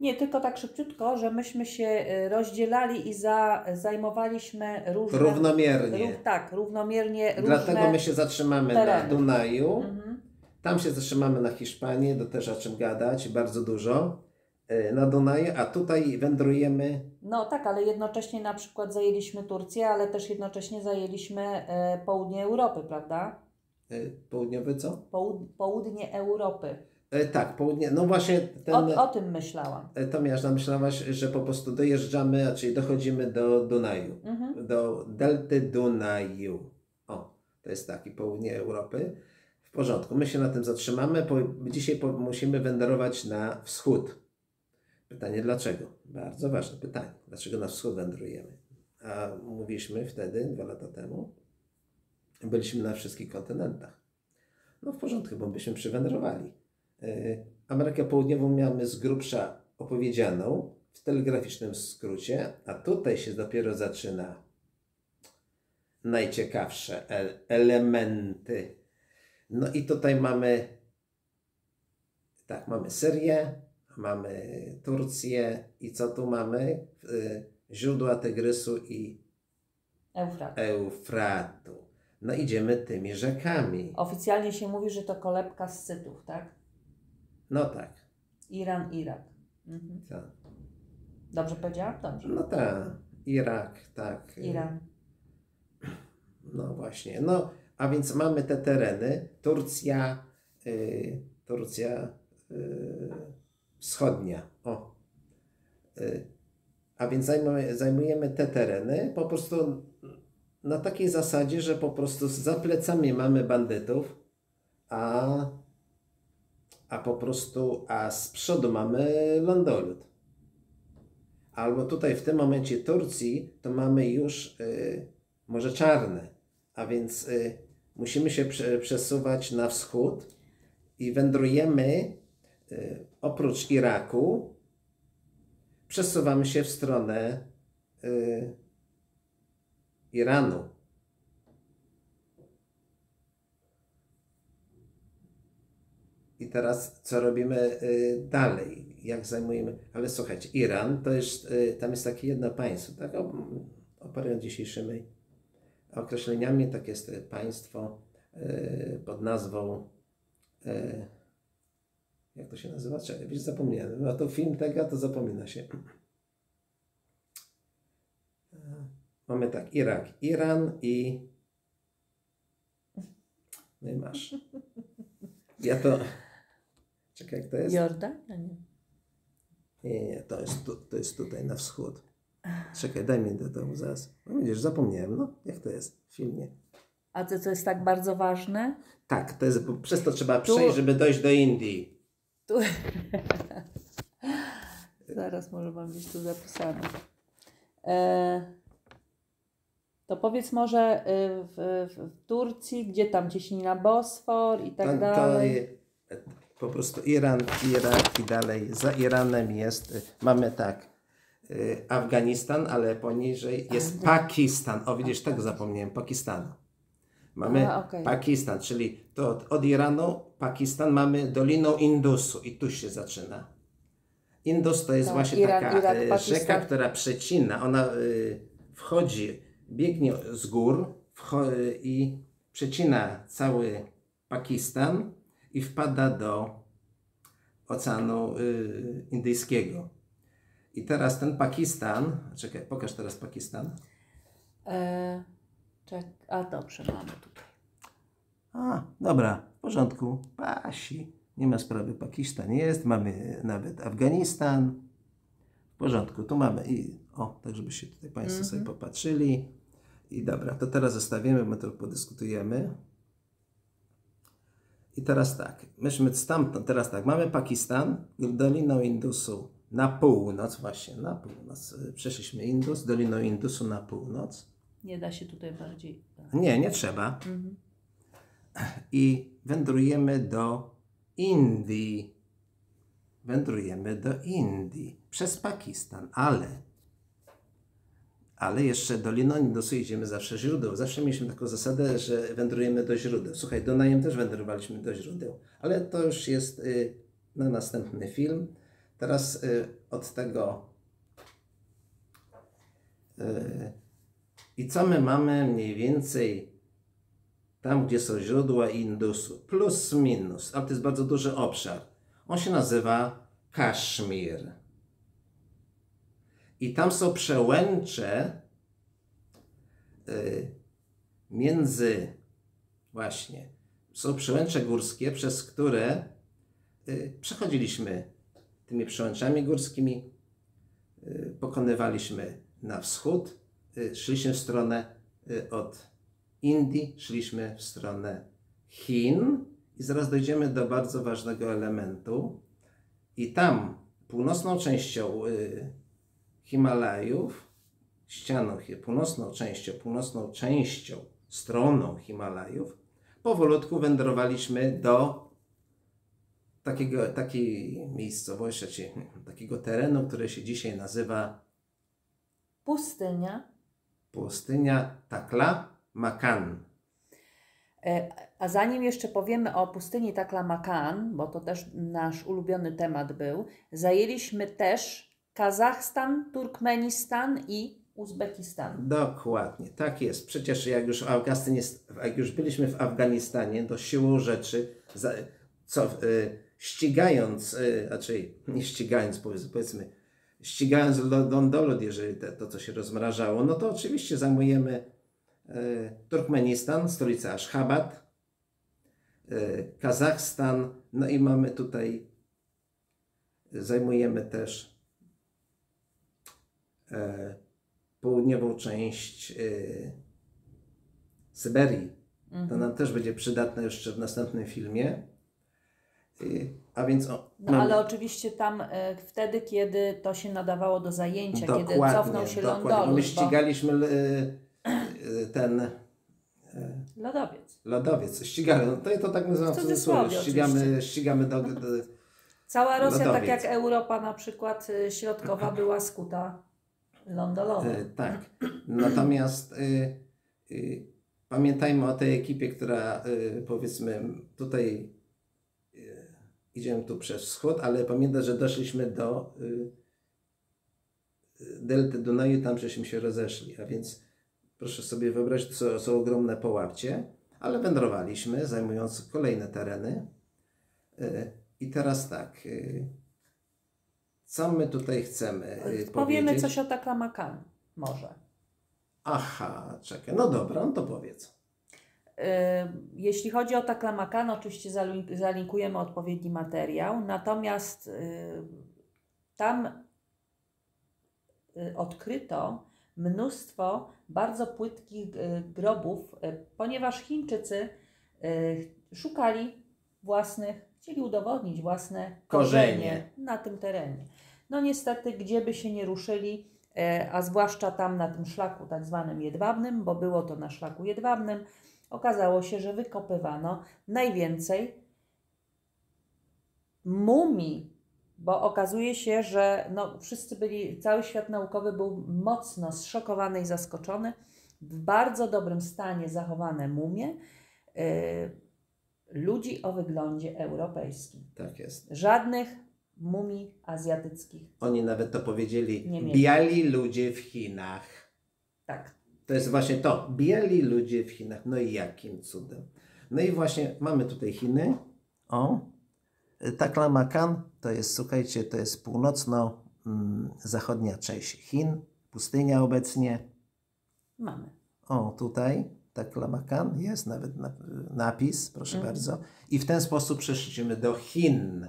Nie, tylko tak szybciutko, że myśmy się rozdzielali i za, zajmowaliśmy różne... Równomiernie. Rów, tak, równomiernie różne. Dlatego my się zatrzymamy tereny. Na Dunaju, mhm. Tam się zatrzymamy na Hiszpanii, to też o czym gadać, bardzo dużo, na Dunaju, a tutaj wędrujemy... No tak, ale jednocześnie na przykład zajęliśmy Turcję, ale też jednocześnie zajęliśmy e, południe Europy, prawda? E, południowy co? Połud południe Europy. Tak, południe, no właśnie... Ten, o, o tym myślałam. To miałaś, myślałaś, że po prostu dojeżdżamy, a czyli dochodzimy do Dunaju, mhm. do delty Dunaju. O, to jest taki południe Europy. W porządku, my się na tym zatrzymamy, po, dzisiaj po, musimy wędrować na wschód. Pytanie dlaczego? Bardzo ważne pytanie. Dlaczego na wschód wędrujemy? A mówiliśmy wtedy, dwa lata temu, byliśmy na wszystkich kontynentach. No w porządku, bo byśmy przywędrowali. Amerykę Południową mamy z grubsza opowiedzianą w telegraficznym skrócie, a tutaj się dopiero zaczyna najciekawsze ele elementy. No i tutaj mamy tak, mamy Syrię, mamy Turcję i co tu mamy? Źródła Tygrysu i Eufratu. Eufratu. No idziemy tymi rzekami. Oficjalnie się mówi, że to kolebka Scytów, tak? No tak. Iran, Irak. Mhm. Tak. Dobrze powiedziałam? Dobrze. No tak. Irak, tak. Iran. No właśnie. No, a więc mamy te tereny. Turcja, y, Turcja y, wschodnia. O. Y, a więc zajmujemy, zajmujemy te tereny po prostu na takiej zasadzie, że po prostu za plecami mamy bandytów, a a po prostu, a z przodu mamy lądolód. Albo tutaj w tym momencie Turcji, to mamy już y, Morze Czarne, a więc y, musimy się przesuwać na wschód i wędrujemy, y, oprócz Iraku, przesuwamy się w stronę y, Iranu. I teraz co robimy y, dalej, jak zajmujemy, ale słuchajcie, Iran to jest, y, tam jest takie jedno państwo, tak, operując dzisiejszymi określeniami, tak jest państwo y, pod nazwą, y, jak to się nazywa, czekaj, wiesz, zapomniałem, a to film tego, to zapomina się. Mamy tak, Irak, Iran i, no i masz. Ja to... Czekaj, jak to jest? Jordania? Nie, nie, to jest, tu, to jest tutaj na wschód. Czekaj, daj mi do domu zaraz. No widzisz, zapomniałem, no. Jak to jest w filmie? A to, to jest tak bardzo ważne? Tak, to jest, przez to trzeba tu... przejść, żeby dojść do Indii. Tu... Zaraz, może mam gdzieś tu zapisane. E... To powiedz może w, w Turcji, gdzie tam Cieśnina Bosfor i tak to, dalej. To po prostu Iran, Irak i dalej. Za Iranem jest, mamy tak, Afganistan, ale poniżej jest Aha. Pakistan. O widzisz, Aha. tego zapomniałem, Pakistanu. Mamy Aha, okay. Pakistan, czyli to od, od Iranu, Pakistan, mamy Doliną Indusu i tu się zaczyna. Indus to jest tak, właśnie Iran, taka Irak, rzeka, Pakistan. Która przecina, ona y, wchodzi... biegnie z gór i przecina cały Pakistan i wpada do Oceanu Indyjskiego. I teraz ten Pakistan, czekaj, pokaż teraz Pakistan. Eee, czek, a dobrze, mamy tutaj. A, dobra, w porządku, Pasi, nie ma sprawy, Pakistan jest, mamy nawet Afganistan, w porządku, tu mamy i o, tak żeby się tutaj Państwo mm -hmm. sobie popatrzyli. I dobra, to teraz zostawimy, my to podyskutujemy. I teraz tak, myśmy stamtąd, teraz tak, mamy Pakistan, Doliną Indusu na północ, właśnie na północ. Przeszliśmy Indus, Doliną Indusu na północ. Nie da się tutaj bardziej... Nie, nie trzeba. Mm -hmm. I wędrujemy do Indii. Wędrujemy do Indii. Przez Pakistan, ale... Ale jeszcze doliną Indusu idziemy zawsze źródeł. Zawsze mieliśmy taką zasadę, że wędrujemy do źródeł. Słuchaj, Dunajem też wędrowaliśmy do źródeł. Ale to już jest y, na następny film. Teraz y, od tego... Y, I co my mamy mniej więcej tam, gdzie są źródła Indusu. Plus, minus. Ale to jest bardzo duży obszar. On się nazywa Kaszmir. I tam są przełęcze y, między, właśnie, są przełęcze górskie, przez które y, przechodziliśmy tymi przełęczami górskimi, y, pokonywaliśmy na wschód, y, szliśmy w stronę y, od Indii, szliśmy w stronę Chin i zaraz dojdziemy do bardzo ważnego elementu i tam północną częścią y, Himalajów, ścianą, północną częścią, północną częścią, stroną Himalajów, powolutku wędrowaliśmy do takiego, takiej miejscowości, takiego terenu, który się dzisiaj nazywa pustynia. Pustynia Taklamakan. A zanim jeszcze powiemy o pustyni Taklamakan, bo to też nasz ulubiony temat był, zajęliśmy też Kazachstan, Turkmenistan i Uzbekistan. Dokładnie, tak jest. Przecież jak już, jak już byliśmy w Afganistanie, to siłą rzeczy, za, co, y, ścigając, y, znaczy nie ścigając, powiedzmy, ścigając lądolód, jeżeli te, to, co się rozmrażało, no to oczywiście zajmujemy y, Turkmenistan, stolicę Aszchabad, y, Kazachstan, no i mamy tutaj, y, zajmujemy też E, południową część e, Syberii. Mhm. To nam też będzie przydatne jeszcze w następnym filmie. E, a więc o, no, mamy... Ale oczywiście tam e, wtedy, kiedy to się nadawało do zajęcia, dokładnie, kiedy cofnął się lądolód. My ścigaliśmy bo... e, ten... E, lodowiec. Lodowiec. Ścigamy. No to, to tak nazywam w cudzysłowie. Ścigamy, ścigamy do, do, do... Cała Rosja, lodowiec. Tak jak Europa na przykład środkowa, była skuta lądolodem. E, tak. Natomiast y, y, pamiętajmy o tej ekipie, która y, powiedzmy tutaj y, idziemy tu przez wschód, ale pamiętaj, że doszliśmy do y, delty Dunaju, tam żeśmy się rozeszli. A więc proszę sobie wyobrazić, co są ogromne połapcie, ale wędrowaliśmy, zajmując kolejne tereny. Y, I teraz tak, co my tutaj chcemy Powiemy powiedzieć? Coś o Taklamakan, może. Aha, czekaj, no dobra, no to powiedz. Jeśli chodzi o Taklamakan, oczywiście zalinkujemy odpowiedni materiał, natomiast tam odkryto mnóstwo bardzo płytkich grobów, ponieważ Chińczycy szukali własnych, chcieli udowodnić własne korzenie, korzenie na tym terenie. No niestety, gdzie by się nie ruszyli, a zwłaszcza tam na tym szlaku tak zwanym jedwabnym, bo było to na szlaku jedwabnym, okazało się, że wykopywano najwięcej mumii, bo okazuje się, że no, wszyscy byli, cały świat naukowy był mocno zszokowany i zaskoczony. W bardzo dobrym stanie zachowane mumie yy, ludzi o wyglądzie europejskim. Tak jest. Żadnych mumii azjatyckich. Oni nawet to powiedzieli, biali ludzie w Chinach. Tak. To jest właśnie to, biali ludzie w Chinach. No i jakim cudem. No i właśnie mamy tutaj Chiny. O, Taklamakan to jest, słuchajcie, to jest północno-zachodnia część Chin. Pustynia obecnie. Mamy. O, tutaj Taklamakan, jest nawet napis, proszę mhm. bardzo. I w ten sposób przeszliśmy do Chin.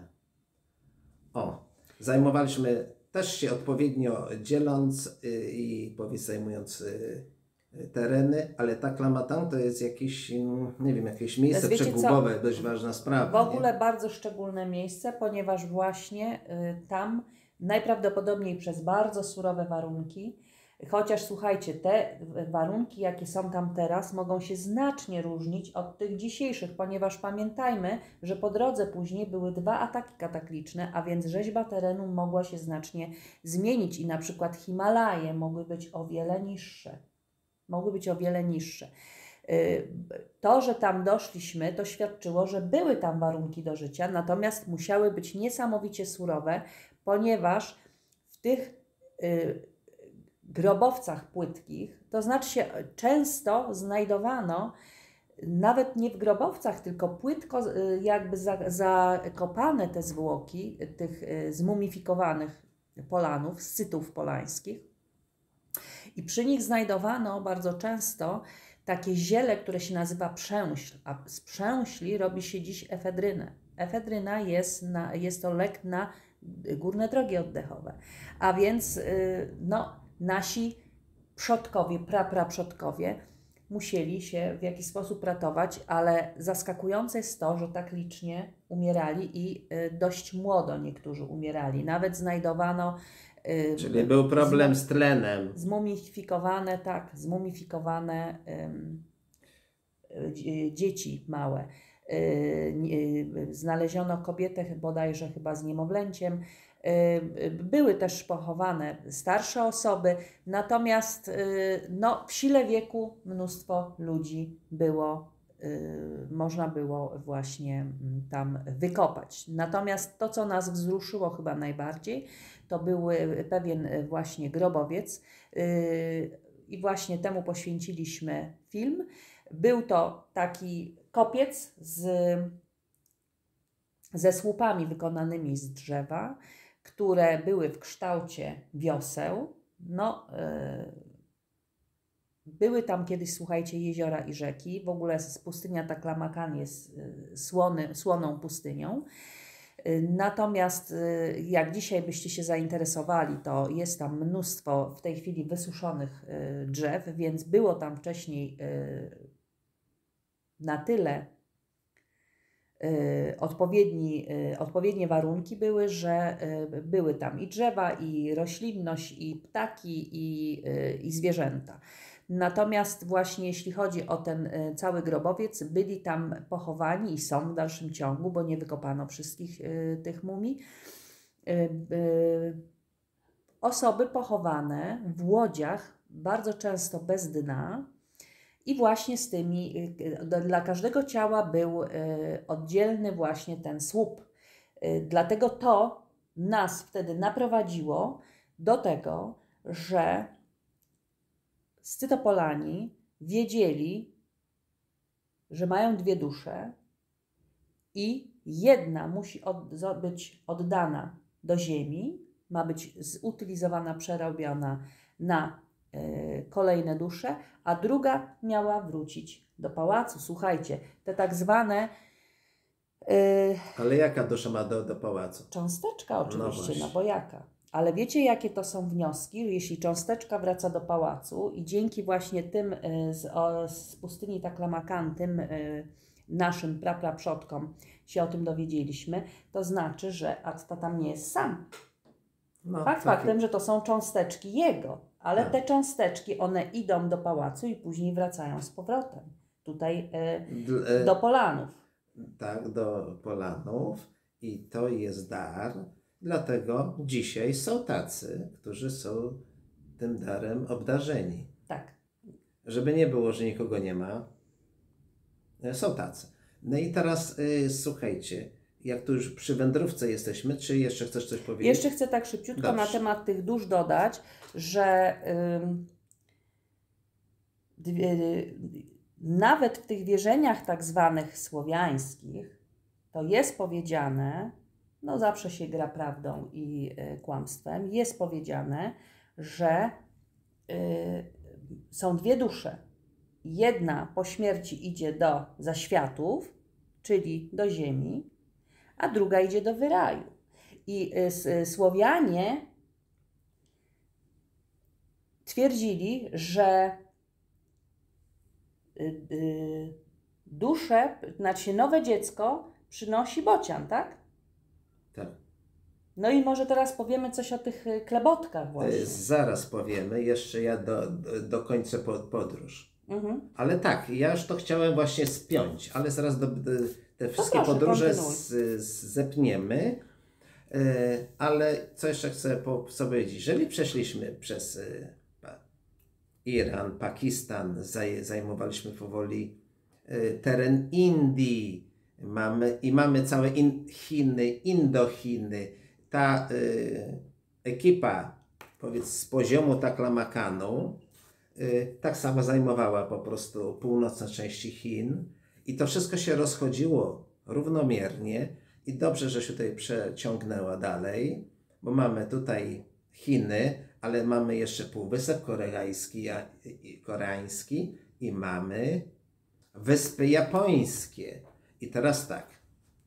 O, zajmowaliśmy też się odpowiednio dzieląc yy, i powiedz, zajmując yy, tereny, ale Taklamakan to jest jakieś, nie wiem, jakieś miejsce przegubowe, dość ważna sprawa. W ogóle nie? bardzo szczególne miejsce, ponieważ właśnie yy, tam najprawdopodobniej przez bardzo surowe warunki, chociaż słuchajcie, te warunki, jakie są tam teraz, mogą się znacznie różnić od tych dzisiejszych, ponieważ pamiętajmy, że po drodze później były dwa ataki katakliczne, a więc rzeźba terenu mogła się znacznie zmienić i na przykład Himalaje mogły być o wiele niższe. Mogły być o wiele niższe. To, że tam doszliśmy, to świadczyło, że były tam warunki do życia, natomiast musiały być niesamowicie surowe, ponieważ w tych grobowcach płytkich, to znaczy się często znajdowano, nawet nie w grobowcach, tylko płytko jakby zakopane te zwłoki tych zmumifikowanych Polanów, scytów polańskich. I przy nich znajdowano bardzo często takie ziele, które się nazywa przęśl, a z przęśli robi się dziś efedrynę. Efedryna jest, na, jest to lek na górne drogi oddechowe, a więc no nasi przodkowie, prapraprzodkowie musieli się w jakiś sposób ratować, ale zaskakujące jest to, że tak licznie umierali i dość młodo niektórzy umierali. Nawet znajdowano... Czyli był problem z tlenem. Zmumifikowane, tak, zmumifikowane um, dzieci małe. Znaleziono kobietę bodajże chyba z niemowlęciem. Były też pochowane starsze osoby, natomiast no, w sile wieku mnóstwo ludzi było, można było właśnie tam wykopać. Natomiast to, co nas wzruszyło chyba najbardziej, to był pewien właśnie grobowiec i właśnie temu poświęciliśmy film. Był to taki kopiec z, ze słupami wykonanymi z drzewa, które były w kształcie wioseł. No, yy, były tam kiedyś, słuchajcie, jeziora i rzeki. W ogóle pustynia Taklamakan jest yy, słony, słoną pustynią. Yy, natomiast yy, jak dzisiaj byście się zainteresowali, to jest tam mnóstwo w tej chwili wysuszonych yy, drzew, więc było tam wcześniej yy, na tyle Y, odpowiedni, y, odpowiednie warunki były, że y, były tam i drzewa, i roślinność, i ptaki, i, y, i zwierzęta. Natomiast właśnie jeśli chodzi o ten y, cały grobowiec, byli tam pochowani i są w dalszym ciągu, bo nie wykopano wszystkich y, tych mumii, y, y, osoby pochowane w łodziach, bardzo często bez dna, i właśnie z tymi, dla każdego ciała był oddzielny właśnie ten słup. Dlatego to nas wtedy naprowadziło do tego, że Scytopolani wiedzieli, że mają dwie dusze i jedna musi od, być oddana do ziemi, ma być zutylizowana, przerobiona na kolejne dusze, a druga miała wrócić do pałacu. Słuchajcie, te tak zwane... Yy, Ale jaka dusza ma do, do pałacu? Cząsteczka oczywiście, no, no bo jaka? Ale wiecie, jakie to są wnioski, jeśli cząsteczka wraca do pałacu i dzięki właśnie tym z, o, z pustyni Taklamakan, tym y, naszym prapraprzodkom się o tym dowiedzieliśmy, to znaczy, że Atta tam nie jest sam. No, Fakt tak faktem, że to są cząsteczki jego, ale tak. te cząsteczki, one idą do pałacu i później wracają z powrotem. Tutaj y, do Polanów. Tak, do Polanów i to jest dar. Dlatego dzisiaj są tacy, którzy są tym darem obdarzeni. Tak. Żeby nie było, że nikogo nie ma, są tacy. No i teraz y, słuchajcie, jak tu już przy wędrówce jesteśmy, czy jeszcze chcesz coś powiedzieć? Jeszcze chcę tak szybciutko Dobrze. na temat tych dusz dodać, że y, y, y, nawet w tych wierzeniach tak zwanych słowiańskich to jest powiedziane, no zawsze się gra prawdą i y, kłamstwem, jest powiedziane, że y, są dwie dusze. Jedna po śmierci idzie do zaświatów, czyli do ziemi, a druga idzie do wyraju. I y, y, Słowianie twierdzili, że y, y, dusze, znaczy nowe dziecko przynosi bocian, tak? Tak. No i może teraz powiemy coś o tych klebotkach właśnie. Zaraz powiemy, jeszcze ja do, do, do końca podróż. Mhm. Ale tak, ja już to chciałem właśnie spiąć, ale zaraz do, do, te wszystkie proszę, podróże z, z, zepniemy. Yy, ale co jeszcze chcę po, sobie powiedzieć, jeżeli przeszliśmy przez y, pa, Iran, Pakistan, zaj, zajmowaliśmy powoli y, teren Indii, Mamy, i mamy całe in, Chiny, Indochiny. Ta y, ekipa, powiedz, z poziomu Taklamakanu, y, tak samo zajmowała po prostu północne części Chin. I to wszystko się rozchodziło równomiernie. I dobrze, że się tutaj przeciągnęła dalej, bo mamy tutaj Chiny, ale mamy jeszcze Półwysep Koreański, a, i, koreański i mamy Wyspy Japońskie. I teraz tak,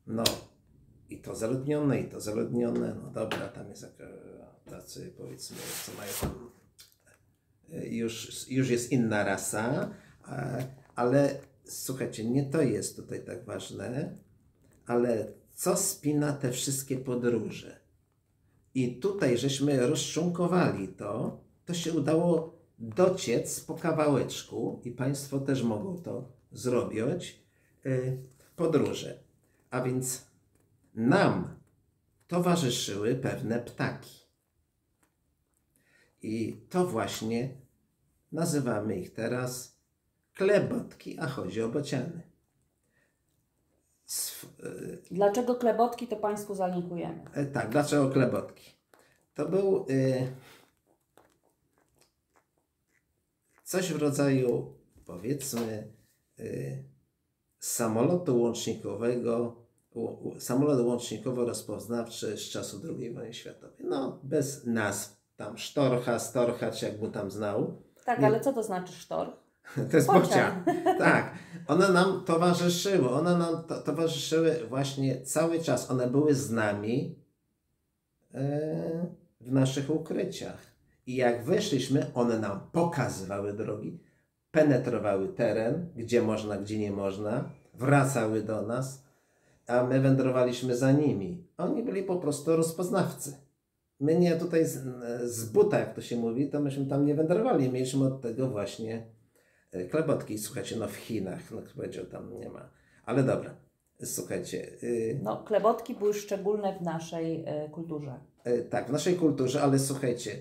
no i to zaludnione, i to zaludnione, no dobra, tam jest tacy, powiedzmy, co mają tam, już, już jest inna rasa, ale słuchajcie, nie to jest tutaj tak ważne, ale co spina te wszystkie podróże? I tutaj żeśmy rozczłonkowali to, to się udało dociec po kawałeczku i Państwo też mogą to zrobić. Podróże. A więc nam towarzyszyły pewne ptaki. I to właśnie nazywamy ich teraz klebotki, a chodzi o bociany. Sw dlaczego klebotki, to Państwu zalinkujemy. Tak, dlaczego klebotki? To był y coś w rodzaju, powiedzmy, y samolotu łącznikowego, samolot łącznikowo-rozpoznawczy z czasu drugiej wojny światowej. No, bez nazw. Tam sztorcha, storchacz, jakby tam znał. Tak, nie... ale co to znaczy sztorch? To jest bocian. Tak. One nam towarzyszyły. One nam to, towarzyszyły właśnie cały czas. One były z nami yy, w naszych ukryciach. I jak wyszliśmy, one nam pokazywały drogi. Penetrowały teren, gdzie można, gdzie nie można, wracały do nas, a my wędrowaliśmy za nimi. Oni byli po prostu rozpoznawcy. My nie tutaj z, z buta, jak to się mówi, to myśmy tam nie wędrowali. Mieliśmy od tego właśnie klebotki. Słuchajcie, no w Chinach, no kto powiedział, tam nie ma. Ale dobra, słuchajcie. Y... No, klebotki były szczególne w naszej y, kulturze. Y, tak, w naszej kulturze, ale słuchajcie,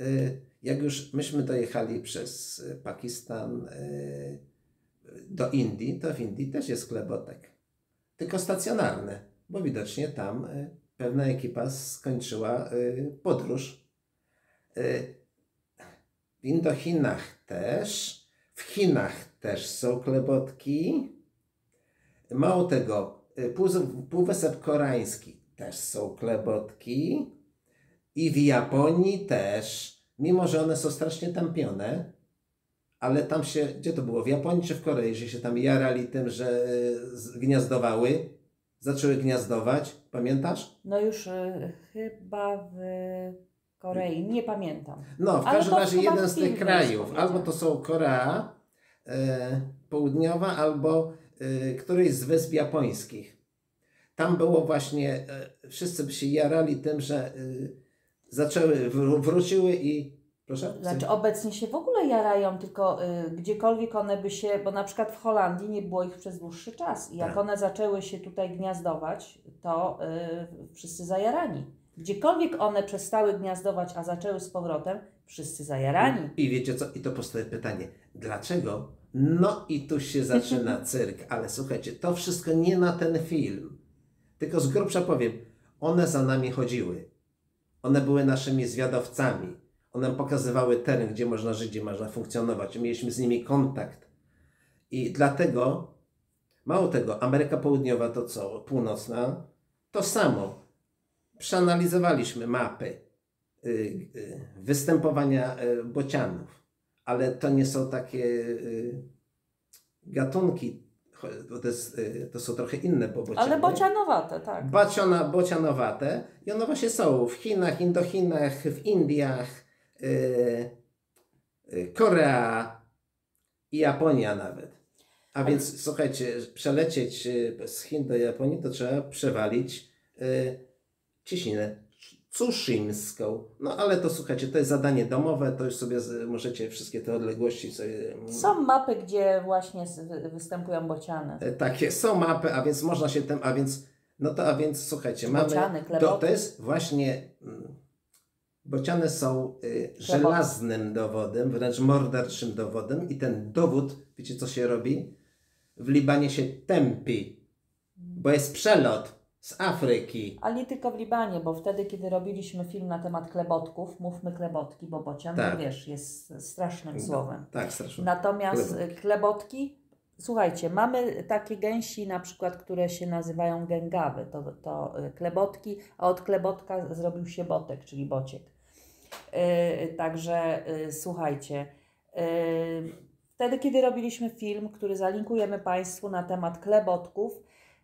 y, jak już myśmy dojechali przez Pakistan y, do Indii, to w Indii też jest klebotek. Tylko stacjonarny, bo widocznie tam y, pewna ekipa skończyła y, podróż. Y, w Indochinach też, w Chinach też są klebotki. Mało tego, y, pół, Półwysep Koreański też są klebotki. I w Japonii też. Mimo że one są strasznie tępione, ale tam się, gdzie to było, w Japonii czy w Korei, że się tam jarali tym, że gniazdowały, zaczęły gniazdować, pamiętasz? No już y, chyba w Korei, nie pamiętam. No, w każdym razie jeden z tych krajów. Albo to są Korea e, Południowa, albo e, któryś z wysp japońskich. Tam było właśnie, e, wszyscy by się jarali tym, że e, zaczęły, wr wróciły i... Proszę? Znaczy obecnie się w ogóle jarają, tylko y, gdziekolwiek one by się, bo na przykład w Holandii nie było ich przez dłuższy czas i jak tak. one zaczęły się tutaj gniazdować, to y, wszyscy zajarani. Gdziekolwiek one przestały gniazdować, a zaczęły z powrotem, wszyscy zajarani. I, i wiecie co, i to powstaje pytanie, dlaczego? No i tu się zaczyna cyrk, ale słuchajcie, to wszystko nie na ten film, tylko z grubsza powiem, one za nami chodziły, one były naszymi zwiadowcami. One pokazywały teren, gdzie można żyć, gdzie można funkcjonować. Mieliśmy z nimi kontakt. I dlatego, mało tego, Ameryka Południowa to co? Północna? To samo. Przeanalizowaliśmy mapy y, y, występowania y, bocianów, ale to nie są takie y, gatunki, to, jest, y, to są trochę inne bo bociany. Ale bocianowate, tak. Bociana, bocianowate i one właśnie są w Chinach, Indochinach, w Indiach, Korea i Japonia nawet. A więc słuchajcie, przelecieć z Chin do Japonii to trzeba przewalić cieśninę tsuszyńską. No ale to słuchajcie, to jest zadanie domowe, to już sobie możecie wszystkie te odległości sobie... Są mapy, gdzie właśnie występują bociany. Takie są mapy, a więc można się tym, a więc, no to a więc słuchajcie, bociany, mamy... To, to jest właśnie... Bociany są y, żelaznym dowodem, wręcz morderczym dowodem i ten dowód, wiecie co się robi? W Libanie się tępi, bo jest przelot z Afryki. Ale nie tylko w Libanie, bo wtedy, kiedy robiliśmy film na temat klebotków, mówmy klebotki, bo bocian, tak. wiesz, jest strasznym no, słowem. Tak, strasznym. Natomiast klebotki. klebotki, słuchajcie, mamy takie gęsi na przykład, które się nazywają gęgawy, to, to klebotki, a od klebotka zrobił się botek, czyli bociek. Yy, także yy, słuchajcie, yy, wtedy kiedy robiliśmy film, który zalinkujemy Państwu na temat klebotków,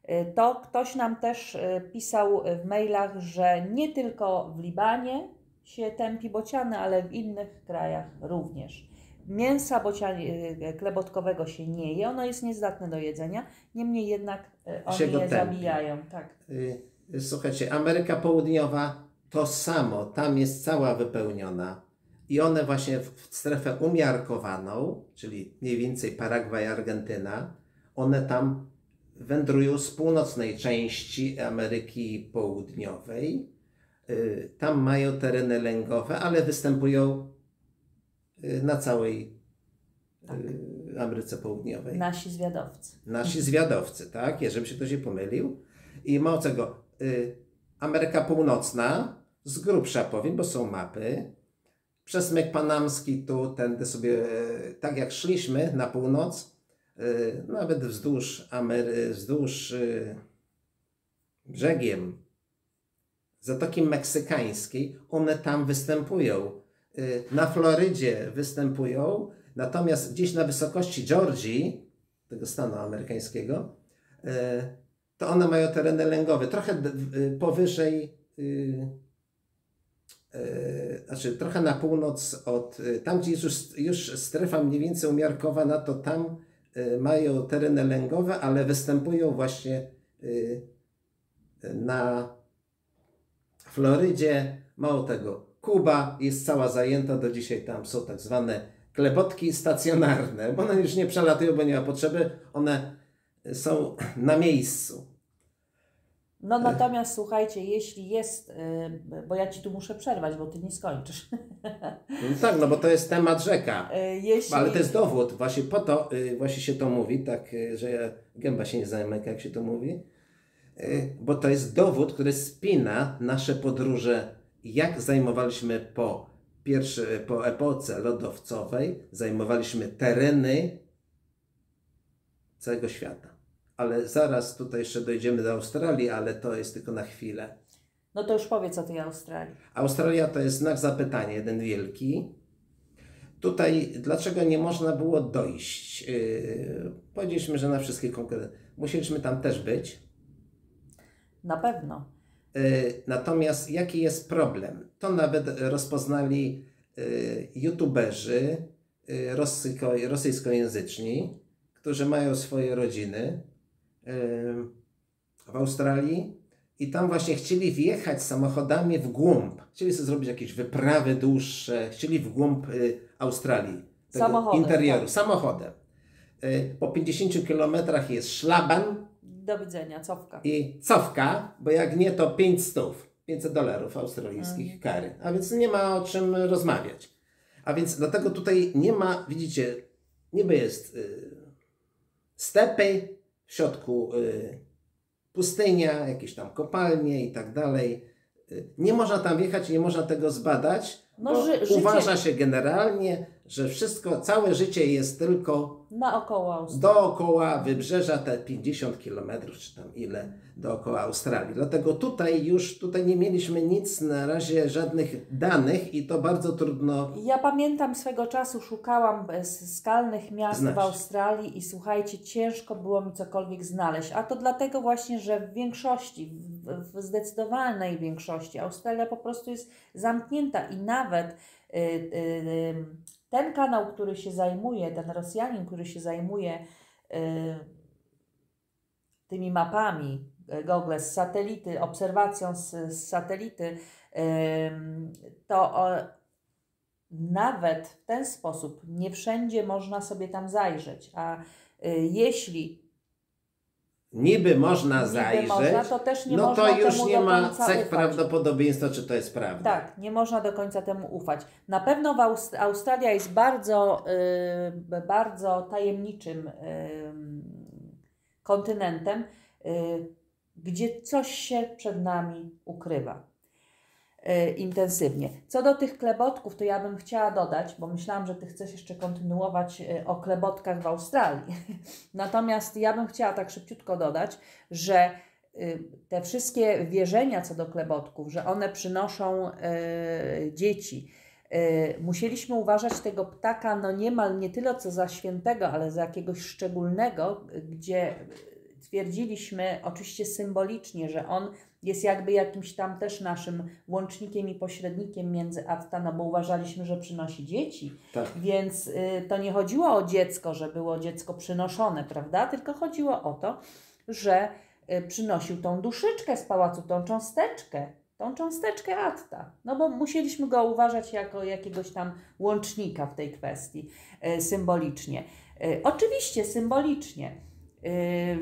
yy, to ktoś nam też yy, pisał w mailach, że nie tylko w Libanie się tępi bociany, ale w innych krajach również. Mięsa bociani, klebotkowego się nie je, ono jest niezdatne do jedzenia, niemniej jednak oni je tępi. zabijają. Tak. Yy, słuchajcie, Ameryka Południowa to samo, tam jest cała wypełniona i one właśnie w strefę umiarkowaną, czyli mniej więcej Paragwaj, Argentyna, one tam wędrują z północnej części Ameryki Południowej. Yy, tam mają tereny lęgowe, ale występują na całej tak. y, Ameryce Południowej. Nasi zwiadowcy. Nasi zwiadowcy, tak? Jeżeli się ktoś nie pomylił. I mało tego, y, Ameryka Północna, z grubsza powiem, bo są mapy, przesmyk panamski tu, tędy sobie, y, tak jak szliśmy na północ, y, nawet wzdłuż, Amery, wzdłuż y, brzegiem Zatoki Meksykańskiej, one tam występują. Na Florydzie występują, natomiast gdzieś na wysokości Georgii, tego stanu amerykańskiego, to one mają tereny lęgowe, trochę powyżej, znaczy trochę na północ od, tam gdzie już, już strefa mniej więcej umiarkowana, to tam mają tereny lęgowe, ale występują właśnie na Florydzie, mało tego, Kuba jest cała zajęta, do dzisiaj tam są tak zwane klebotki stacjonarne, bo one już nie przelatują, bo nie ma potrzeby, one są na miejscu. No natomiast słuchajcie, jeśli jest, bo ja Ci tu muszę przerwać, bo Ty nie skończysz. No tak, no bo to jest temat rzeka, jeśli... ale to jest dowód, właśnie po to właśnie się to mówi, tak, że gęba się nie zamyka, jak się to mówi, bo to jest dowód, który spina nasze podróże. Jak zajmowaliśmy po, pierwszy, po epoce lodowcowej, zajmowaliśmy tereny całego świata. Ale zaraz tutaj jeszcze dojdziemy do Australii, ale to jest tylko na chwilę. No to już powiedz o tej Australii. Australia to jest znak zapytania, jeden wielki. Tutaj dlaczego nie można było dojść? Yy, powiedzieliśmy, że na wszystkie konkrety. Musieliśmy tam też być. Na pewno. Natomiast jaki jest problem? To nawet rozpoznali youtuberzy rosyjskojęzyczni, którzy mają swoje rodziny w Australii i tam właśnie chcieli wjechać samochodami w głąb. Chcieli sobie zrobić jakieś wyprawy dłuższe, chcieli w głąb Australii, tego samochodem, interioru, tak. samochodem. Po pięćdziesięciu kilometrach jest szlaban. Do widzenia, cofka. I cofka, bo jak nie to pięćset dolarów australijskich mm. kary. A więc nie ma o czym rozmawiać. A więc dlatego tutaj nie ma, widzicie, niby jest y, stepy, w środku y, pustynia, jakieś tam kopalnie i tak dalej. Y, nie można tam wjechać, nie można tego zbadać. No, bo ży życie... Uważa się generalnie, że wszystko, całe życie jest tylko naokoło Australii. Dookoła wybrzeża, te pięćdziesiąt kilometrów, czy tam ile, dookoła Australii. Dlatego tutaj już tutaj nie mieliśmy nic, na razie żadnych danych i to bardzo trudno... Ja pamiętam swego czasu, szukałam skalnych miast znaleźć. w Australii i słuchajcie, ciężko było mi cokolwiek znaleźć. A to dlatego właśnie, że w większości, w, w zdecydowanej większości Australia po prostu jest zamknięta i nawet... Yy, yy, Ten kanał, który się zajmuje, ten Rosjanin, który się zajmuje y, tymi mapami Google z satelity, obserwacją z, z satelity, y, to o, nawet w ten sposób nie wszędzie można sobie tam zajrzeć. A y, jeśli niby można niby zajrzeć, można, to też nie no można to już temu nie ma cech ufać. prawdopodobieństwa, czy to jest prawda. Tak, nie można do końca temu ufać. Na pewno w Aust Australia jest bardzo, yy, bardzo tajemniczym yy, kontynentem, yy, gdzie coś się przed nami ukrywa yy, intensywnie. Co do tych klebotków, to ja bym chciała dodać, bo myślałam, że Ty chcesz jeszcze kontynuować yy, o klebotkach w Australii. Natomiast ja bym chciała tak szybciutko dodać, że te wszystkie wierzenia co do klebotków, że one przynoszą y, dzieci, y, musieliśmy uważać tego ptaka no niemal nie tyle co za świętego, ale za jakiegoś szczególnego, gdzie twierdziliśmy oczywiście symbolicznie, że on jest jakby jakimś tam też naszym łącznikiem i pośrednikiem między Aftaną, bo uważaliśmy, że przynosi dzieci, tak. Więc y, to nie chodziło o dziecko, że było dziecko przynoszone, prawda? Tylko chodziło o to, że przynosił tą duszyczkę z pałacu, tą cząsteczkę, tą cząsteczkę Atta. No bo musieliśmy go uważać jako jakiegoś tam łącznika w tej kwestii, symbolicznie. Oczywiście symbolicznie,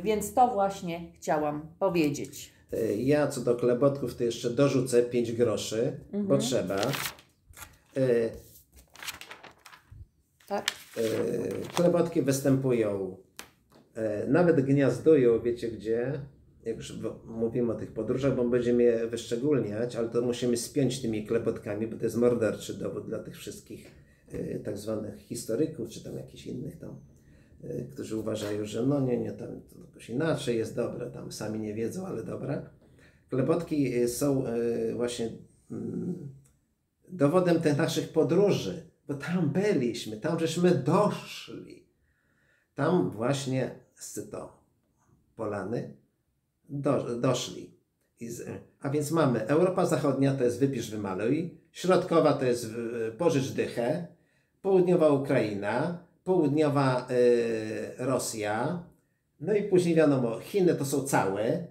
więc to właśnie chciałam powiedzieć. Ja co do klebotków to jeszcze dorzucę pięć groszy, mhm. bo trzeba. Tak? Klebotki występują, nawet gniazdują, wiecie gdzie, jak już mówimy o tych podróżach, bo będziemy je wyszczególniać, ale to musimy spiąć tymi klebotkami, bo to jest morderczy dowód dla tych wszystkich y, tak zwanych historyków, czy tam jakichś innych tam, y, którzy uważają, że no nie, nie, tam to jakoś inaczej jest dobre, tam sami nie wiedzą, ale dobra. Klebotki są y, właśnie y, dowodem tych naszych podróży, bo tam byliśmy, tam żeśmy doszli. Tam właśnie z Polany do, doszli. I z, a więc mamy Europa Zachodnia, to jest wypisz, wymaluj. Środkowa to jest w, pożycz dychę. Południowa Ukraina. Południowa y, Rosja. No i później wiadomo, Chiny to są całe.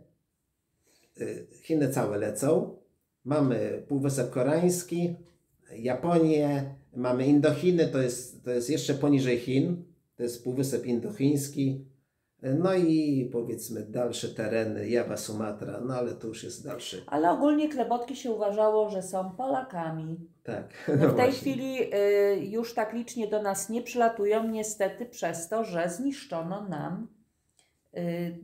Y, Chiny całe lecą. Mamy Półwysep Koreański, Japonię. Mamy Indochiny, to jest, to jest jeszcze poniżej Chin. To jest Półwysep Indochiński. No i powiedzmy dalsze tereny, Jawa, Sumatra, no ale to już jest dalszy. Ale ogólnie klebotki się uważało, że są Polakami. Tak. No no w tej właśnie. chwili y, już tak licznie do nas nie przylatują, niestety przez to, że zniszczono nam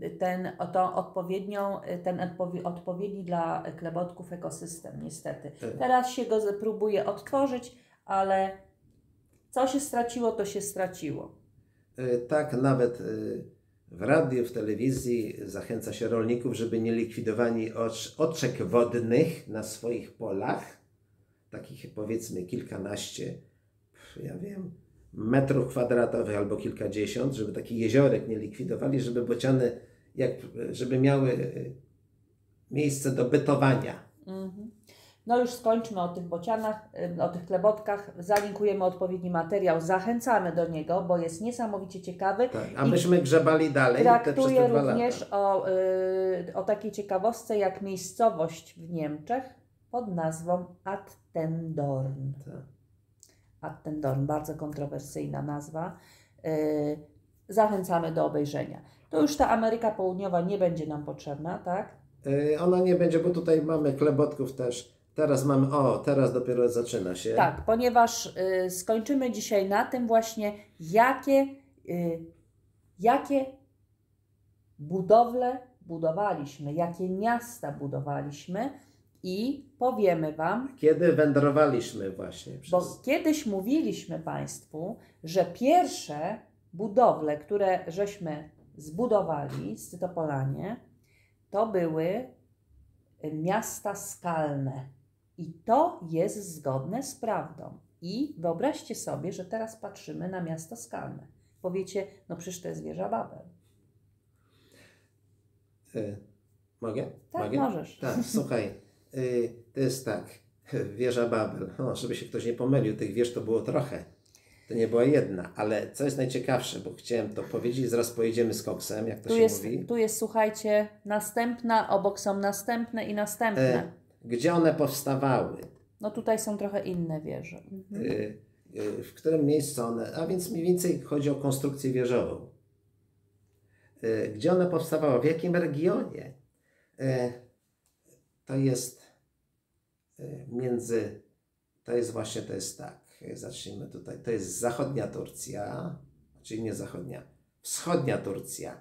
y, ten, tą odpowiednią, ten odpowi odpowiedni dla klebotków ekosystem, niestety. Tak. Teraz się go próbuje odtworzyć, ale co się straciło, to się straciło. Tak, nawet w radiu, w telewizji zachęca się rolników, żeby nie likwidowali oczek wodnych na swoich polach, takich powiedzmy kilkanaście, ja wiem, metrów kwadratowych albo kilkadziesiąt, żeby taki jeziorek nie likwidowali, żeby bociany, jak, żeby miały miejsce do bytowania. Mhm. No już skończmy o tych bocianach, o tych klebotkach. Zalinkujemy odpowiedni materiał, zachęcamy do niego, bo jest niesamowicie ciekawy. Tak, a myśmy grzebali dalej. Traktuję również o, y, o takiej ciekawostce jak miejscowość w Niemczech pod nazwą Attendorn. Tak. Attendorn, bardzo kontrowersyjna nazwa. Y, zachęcamy do obejrzenia. To już ta Ameryka Południowa nie będzie nam potrzebna, tak? Yy, ona nie będzie, bo tutaj mamy klebotków też. Teraz mamy, o, teraz dopiero zaczyna się. Tak, ponieważ y, skończymy dzisiaj na tym właśnie, jakie, y, jakie budowle budowaliśmy, jakie miasta budowaliśmy i powiemy Wam... Kiedy wędrowaliśmy właśnie. Przez... Bo kiedyś mówiliśmy Państwu, że pierwsze budowle, które żeśmy zbudowali, Scytopolanie, to były miasta skalne. I to jest zgodne z prawdą. I wyobraźcie sobie, że teraz patrzymy na miasta skalne. Powiecie, no przecież to jest wieża Babel. Y, mogę? Tak, mogę? Możesz. Tak, słuchaj, y, to jest tak, wieża Babel. O, żeby się ktoś nie pomylił, tych wież to było trochę. To nie była jedna, ale co jest najciekawsze, bo chciałem to powiedzieć, zaraz pojedziemy z koksem, jak to tu się jest, mówi. Tu jest, słuchajcie, następna, obok są następne i następne. E, gdzie one powstawały? No tutaj są trochę inne wieże. Mhm. E, e, w którym miejscu one, a więc mniej więcej chodzi o konstrukcję wieżową. E, gdzie one powstawały, w jakim regionie? E, to jest e, między, to jest właśnie, to jest tak. Zacznijmy tutaj. To jest zachodnia Turcja, czyli nie zachodnia, wschodnia Turcja,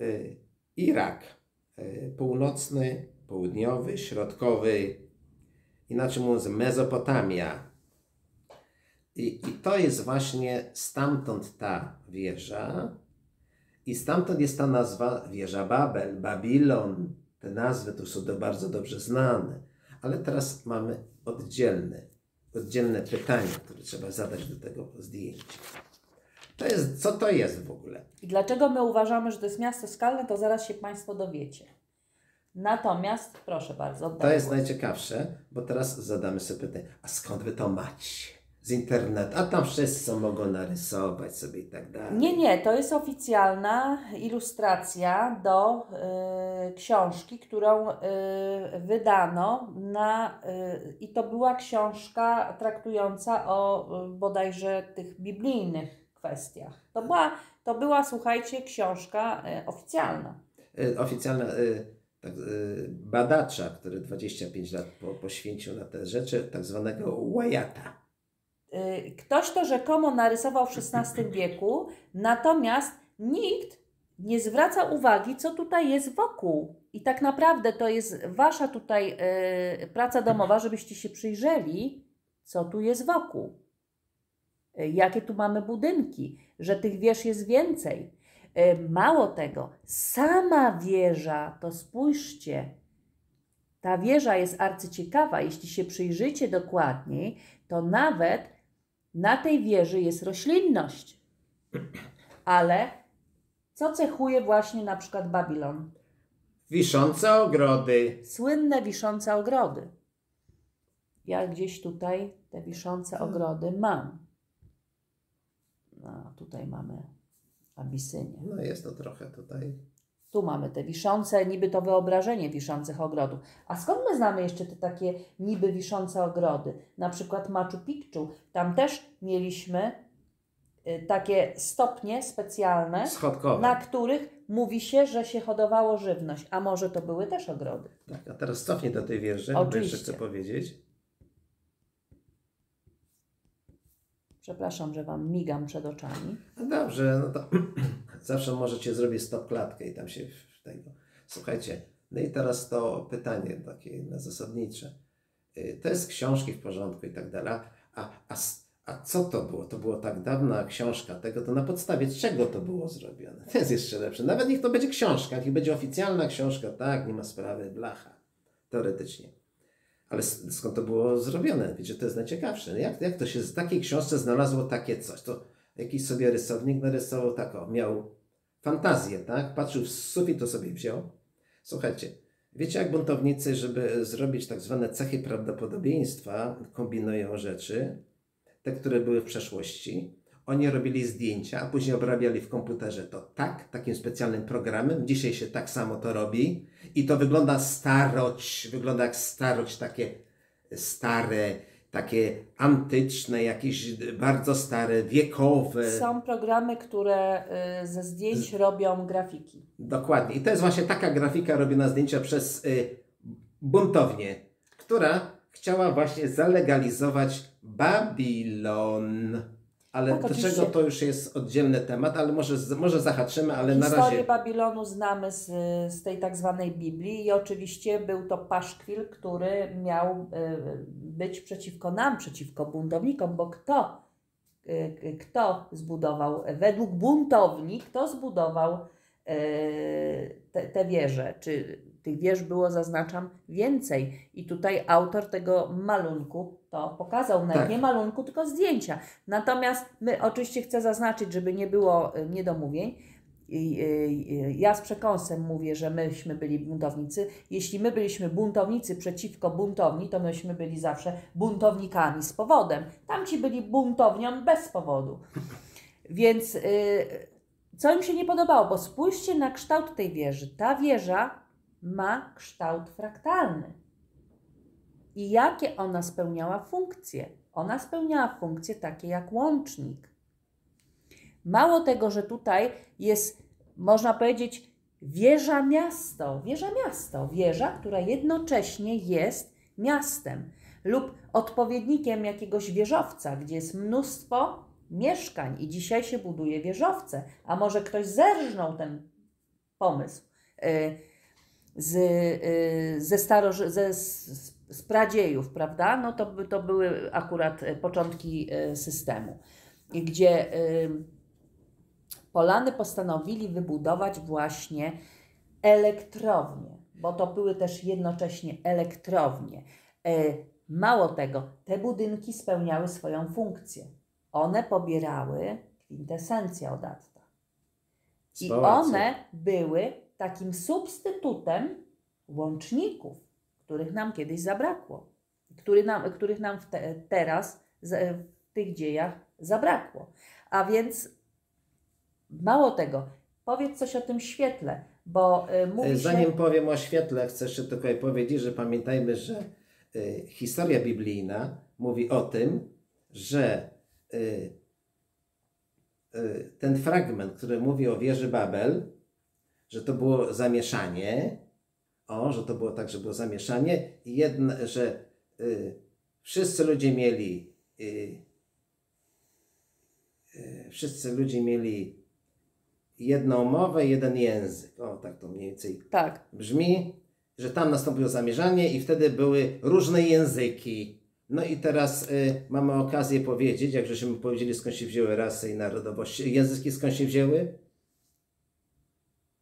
y, Irak, y, północny, południowy, środkowy, inaczej mówiąc Mezopotamia. I, i to jest właśnie stamtąd ta wieża i stamtąd jest ta nazwa wieża Babel, Babilon. Te nazwy tu są bardzo dobrze znane, ale teraz mamy oddzielny oddzielne pytanie, które trzeba zadać do tego zdjęcia. To jest, co to jest w ogóle? I dlaczego my uważamy, że to jest miasto skalne, to zaraz się Państwo dowiecie. Natomiast, proszę bardzo. To jest głos. Najciekawsze, bo teraz zadamy sobie pytanie, a skąd Wy to macie? Z internetu, a tam wszyscy mogą narysować sobie i tak dalej. Nie, nie, to jest oficjalna ilustracja do y, książki, którą y, wydano na, y, i to była książka traktująca o y, bodajże tych biblijnych kwestiach. To była, to była słuchajcie, książka y, oficjalna. Y, oficjalna y Tak, badacza, który dwadzieścia pięć lat po, poświęcił na te rzeczy, tak zwanego Wyatta. Ktoś to rzekomo narysował w szesnastym wieku, natomiast nikt nie zwraca uwagi, co tutaj jest wokół. I tak naprawdę to jest Wasza tutaj y, praca domowa, żebyście się przyjrzeli, co tu jest wokół. Y, jakie tu mamy budynki, że tych wież jest więcej. Y, mało tego, sama wieża, to spójrzcie, ta wieża jest arcyciekawa. Jeśli się przyjrzycie dokładniej, to nawet na tej wieży jest roślinność. Ale co cechuje właśnie na przykład Babilon? Wiszące ogrody. Słynne wiszące ogrody. Ja gdzieś tutaj te wiszące ogrody mam. No, tutaj mamy Abisynię. No jest to trochę tutaj. Tu mamy te wiszące, niby to wyobrażenie wiszących ogrodów. A skąd my znamy jeszcze te takie niby wiszące ogrody? Na przykład Machu Picchu. Tam też mieliśmy takie stopnie specjalne, schodkowe, na których mówi się, że się hodowało żywność. A może to były też ogrody? Tak, a teraz cofnij do tej wieży, bo jeszcze chcę powiedzieć. Przepraszam, że Wam migam przed oczami. No dobrze, no to... Zawsze możecie zrobić stop klatkę i tam się w tego. Słuchajcie, no i teraz to pytanie takie na zasadnicze. To jest książki w porządku i tak dalej. A, a, a co to było? To było tak dawna książka tego, to na podstawie czego to było zrobione? To jest jeszcze lepsze. Nawet niech to będzie książka, niech będzie oficjalna książka, tak, nie ma sprawy, blacha, teoretycznie. Ale skąd to było zrobione? Wiecie, to jest najciekawsze. Jak, jak to się z takiej książce znalazło takie coś? To jakiś sobie rysownik narysował tak, o, miał fantazję, tak? Patrzył w sufit, to sobie wziął. Słuchajcie, Wiecie, jak buntownicy, żeby zrobić tak zwane cechy prawdopodobieństwa, kombinują rzeczy, te, które były w przeszłości. Oni robili zdjęcia, a później obrabiali w komputerze to tak, takim specjalnym programem. Dzisiaj się tak samo to robi i to wygląda staroć, wygląda jak staroć, takie stare, takie antyczne, jakieś bardzo stare, wiekowe. Są programy, które ze zdjęć robią grafiki. Dokładnie. I to jest właśnie taka grafika robiona zdjęcia przez buntownię, która chciała właśnie zalegalizować Babilon. Ale tak, do oczywiście. Czego to już jest oddzielny temat, ale może, może zahaczymy, ale Historię na razie... Babilonu znamy z, z tej tak zwanej Biblii i oczywiście był to paszkwil, który miał być przeciwko nam, przeciwko buntownikom, bo kto, kto zbudował, według buntownik, kto zbudował te, te wieże, czy tych wież było, zaznaczam, więcej. I tutaj autor tego malunku to pokazał. Nawet tak. Nie malunku, tylko zdjęcia. Natomiast my oczywiście chcę zaznaczyć, żeby nie było niedomówień. Ja z przekąsem mówię, że myśmy byli buntownicy. Jeśli my byliśmy buntownicy przeciwko buntowni, to myśmy byli zawsze buntownikami z powodem. Tamci byli buntownią bez powodu. Więc co im się nie podobało? Bo spójrzcie na kształt tej wieży. Ta wieża ma kształt fraktalny. I jakie ona spełniała funkcje? Ona spełniała funkcje takie jak łącznik. Mało tego, że tutaj jest, można powiedzieć, wieża-miasto. Wieża-miasto. Wieża, która jednocześnie jest miastem lub odpowiednikiem jakiegoś wieżowca, gdzie jest mnóstwo mieszkań i dzisiaj się buduje wieżowce. A może ktoś zerżnął ten pomysł yy, Z, ze, staro, ze z, z pradziejów, prawda? No to, to były akurat początki systemu, gdzie Polany postanowili wybudować właśnie elektrownie, bo to były też jednocześnie elektrownie. Mało tego, te budynki spełniały swoją funkcję. One pobierały kwintesencję od Atta. I one były takim substytutem łączników, których nam kiedyś zabrakło, który nam, których nam w te, teraz, w tych dziejach zabrakło. A więc mało tego, powiedz coś o tym świetle, bo mówi Zanim się... powiem o świetle, chcę jeszcze tylko powiedzieć, że pamiętajmy, że y, historia biblijna mówi o tym, że y, y, ten fragment, który mówi o wieży Babel, że to było zamieszanie, o, że to było tak, że było zamieszanie, Jedna, że y, wszyscy ludzie mieli, y, y, wszyscy ludzie mieli jedną mowę, jeden język, o, tak to mniej więcej tak brzmi, że tam nastąpiło zamierzanie i wtedy były różne języki. No i teraz y, mamy okazję powiedzieć, jak żeśmy powiedzieli, skąd się wzięły rasy i narodowości, języki skąd się wzięły?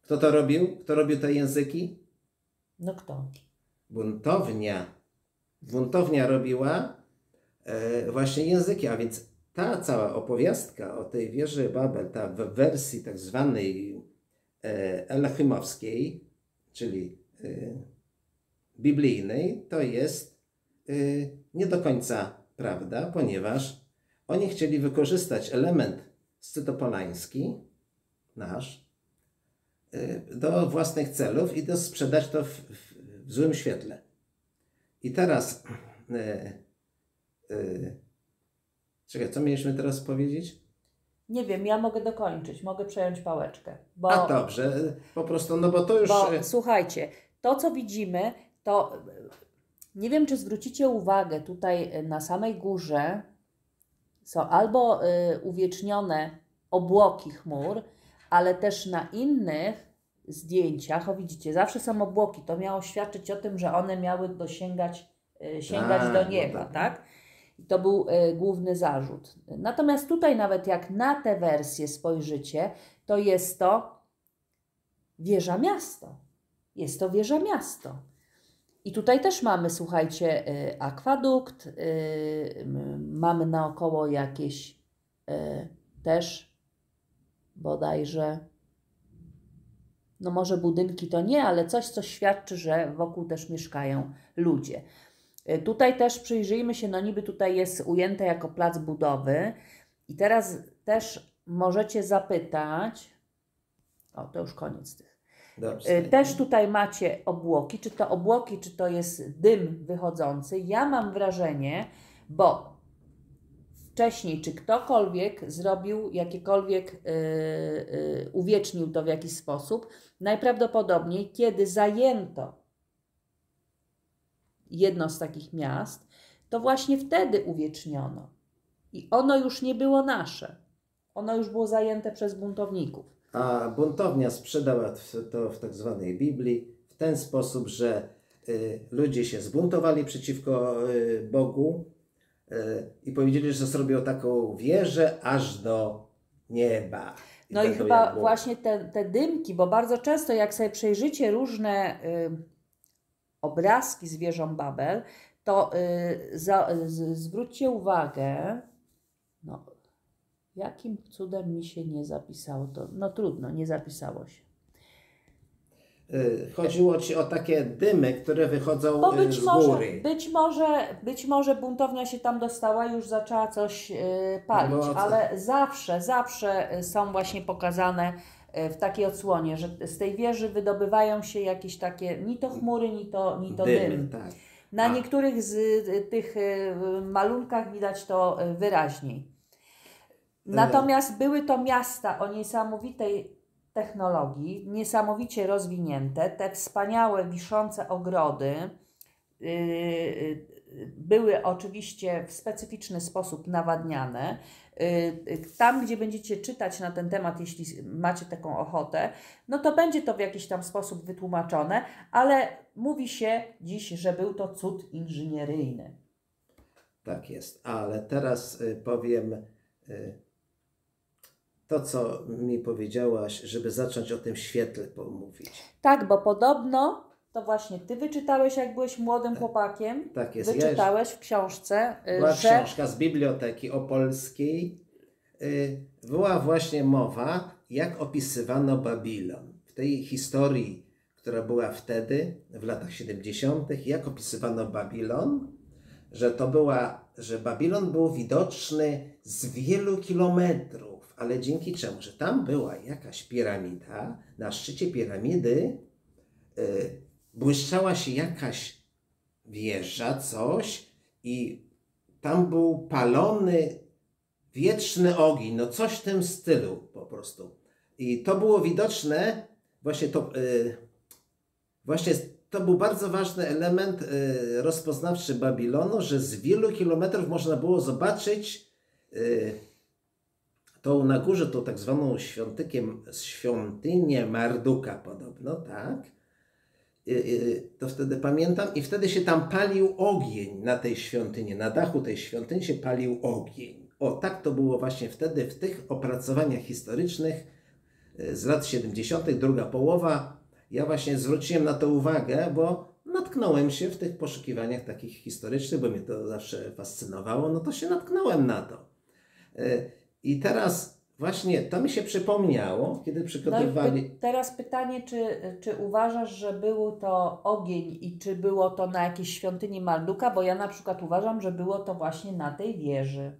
Kto to robił? Kto robił te języki? No kto? Buntownia. Buntownia robiła e, właśnie języki, a więc ta cała opowiastka o tej wieży Babel, ta w wersji tak zwanej e, elohimowskiej, czyli e, biblijnej, to jest e, nie do końca prawda, ponieważ oni chcieli wykorzystać element scytopolański, nasz, do własnych celów i do sprzedać to w, w, w złym świetle. I teraz... E, e, czekaj, co mieliśmy teraz powiedzieć? Nie wiem, ja mogę dokończyć, mogę przejąć pałeczkę. Bo, a dobrze, po prostu, no bo to już... Bo, słuchajcie, to co widzimy, to... Nie wiem, czy zwrócicie uwagę, tutaj na samej górze są albo y, uwiecznione obłoki chmur, ale też na innych zdjęciach, o widzicie, zawsze są obłoki. To miało świadczyć o tym, że one miały dosięgać, sięgać A, do nieba, no tak. tak? I to był y, główny zarzut. Natomiast tutaj nawet jak na tę wersję spojrzycie, to jest to wieża miasto. Jest to wieża miasto. I tutaj też mamy, słuchajcie, y, akwadukt, y, y, mamy naokoło jakieś y, też bodajże no może budynki to nie, ale coś, co świadczy, że wokół też mieszkają ludzie. Tutaj też przyjrzyjmy się, no niby tutaj jest ujęte jako plac budowy i teraz też możecie zapytać, o to już koniec tych. Dobrze. Też tutaj macie obłoki, czy to obłoki, czy to jest dym wychodzący. Ja mam wrażenie, bo wcześniej, czy ktokolwiek zrobił jakiekolwiek, yy, yy, uwiecznił to w jakiś sposób, najprawdopodobniej kiedy zajęto jedno z takich miast, to właśnie wtedy uwieczniono. I ono już nie było nasze. Ono już było zajęte przez buntowników. A buntownia sprzedała to w tak zwanej Biblii w ten sposób, że y, ludzie się zbuntowali przeciwko y, Bogu y, i powiedzieli, że zrobią taką wieżę aż do nieba. I no i chyba właśnie te, te dymki, bo bardzo często jak sobie przejrzycie różne y, obrazki z wieżą Babel, to y, za, z, zwróćcie uwagę, no, jakim cudem mi się nie zapisało to? No trudno, nie zapisało się. Chodziło Ci o takie dymy, które wychodzą Bo być z góry. Może, być, może, być może buntownia się tam dostała i już zaczęła coś palić, no, ale zawsze, zawsze są właśnie pokazane w takiej odsłonie, że z tej wieży wydobywają się jakieś takie, ni to chmury, ni to, ni to dymy. Dym. Tak. Na A. niektórych z tych malunkach widać to wyraźniej. Natomiast były to miasta o niesamowitej technologii, niesamowicie rozwinięte. Te wspaniałe, wiszące ogrody yy, były oczywiście w specyficzny sposób nawadniane. Yy, tam, gdzie będziecie czytać na ten temat, jeśli macie taką ochotę, no to będzie to w jakiś tam sposób wytłumaczone, ale mówi się dziś, że był to cud inżynieryjny. Tak jest, ale teraz y, powiem... Y To, co mi powiedziałaś, żeby zacząć o tym świetle pomówić. Tak, bo podobno to właśnie Ty wyczytałeś, jak byłeś młodym chłopakiem. Tak jest. Wyczytałeś ja w książce. Była że... książka z biblioteki opolskiej. Była właśnie mowa, jak opisywano Babilon. W tej historii, która była wtedy, w latach siedemdziesiątych, jak opisywano Babilon, że to była, że Babilon był widoczny z wielu kilometrów. Ale dzięki czemu? Że tam była jakaś piramida, na szczycie piramidy yy, błyszczała się jakaś wieża, coś i tam był palony wieczny ogień, no coś w tym stylu po prostu. I to było widoczne, właśnie to, yy, właśnie to był bardzo ważny element yy, rozpoznawczy Babilonu, że z wielu kilometrów można było zobaczyć yy, to na górze, to tak zwaną świątynię Marduka podobno, tak? I, i, to wtedy pamiętam i wtedy się tam palił ogień na tej świątyni, na dachu tej świątyni się palił ogień. O, tak to było właśnie wtedy w tych opracowaniach historycznych z lat siedemdziesiątych, druga połowa. Ja właśnie zwróciłem na to uwagę, bo natknąłem się w tych poszukiwaniach takich historycznych, bo mnie to zawsze fascynowało, no to się natknąłem na to. I teraz właśnie to mi się przypomniało, kiedy przygotowywali... No py teraz pytanie, czy, czy uważasz, że był to ogień i czy było to na jakiejś świątyni Marduka? Bo ja na przykład uważam, że było to właśnie na tej wieży.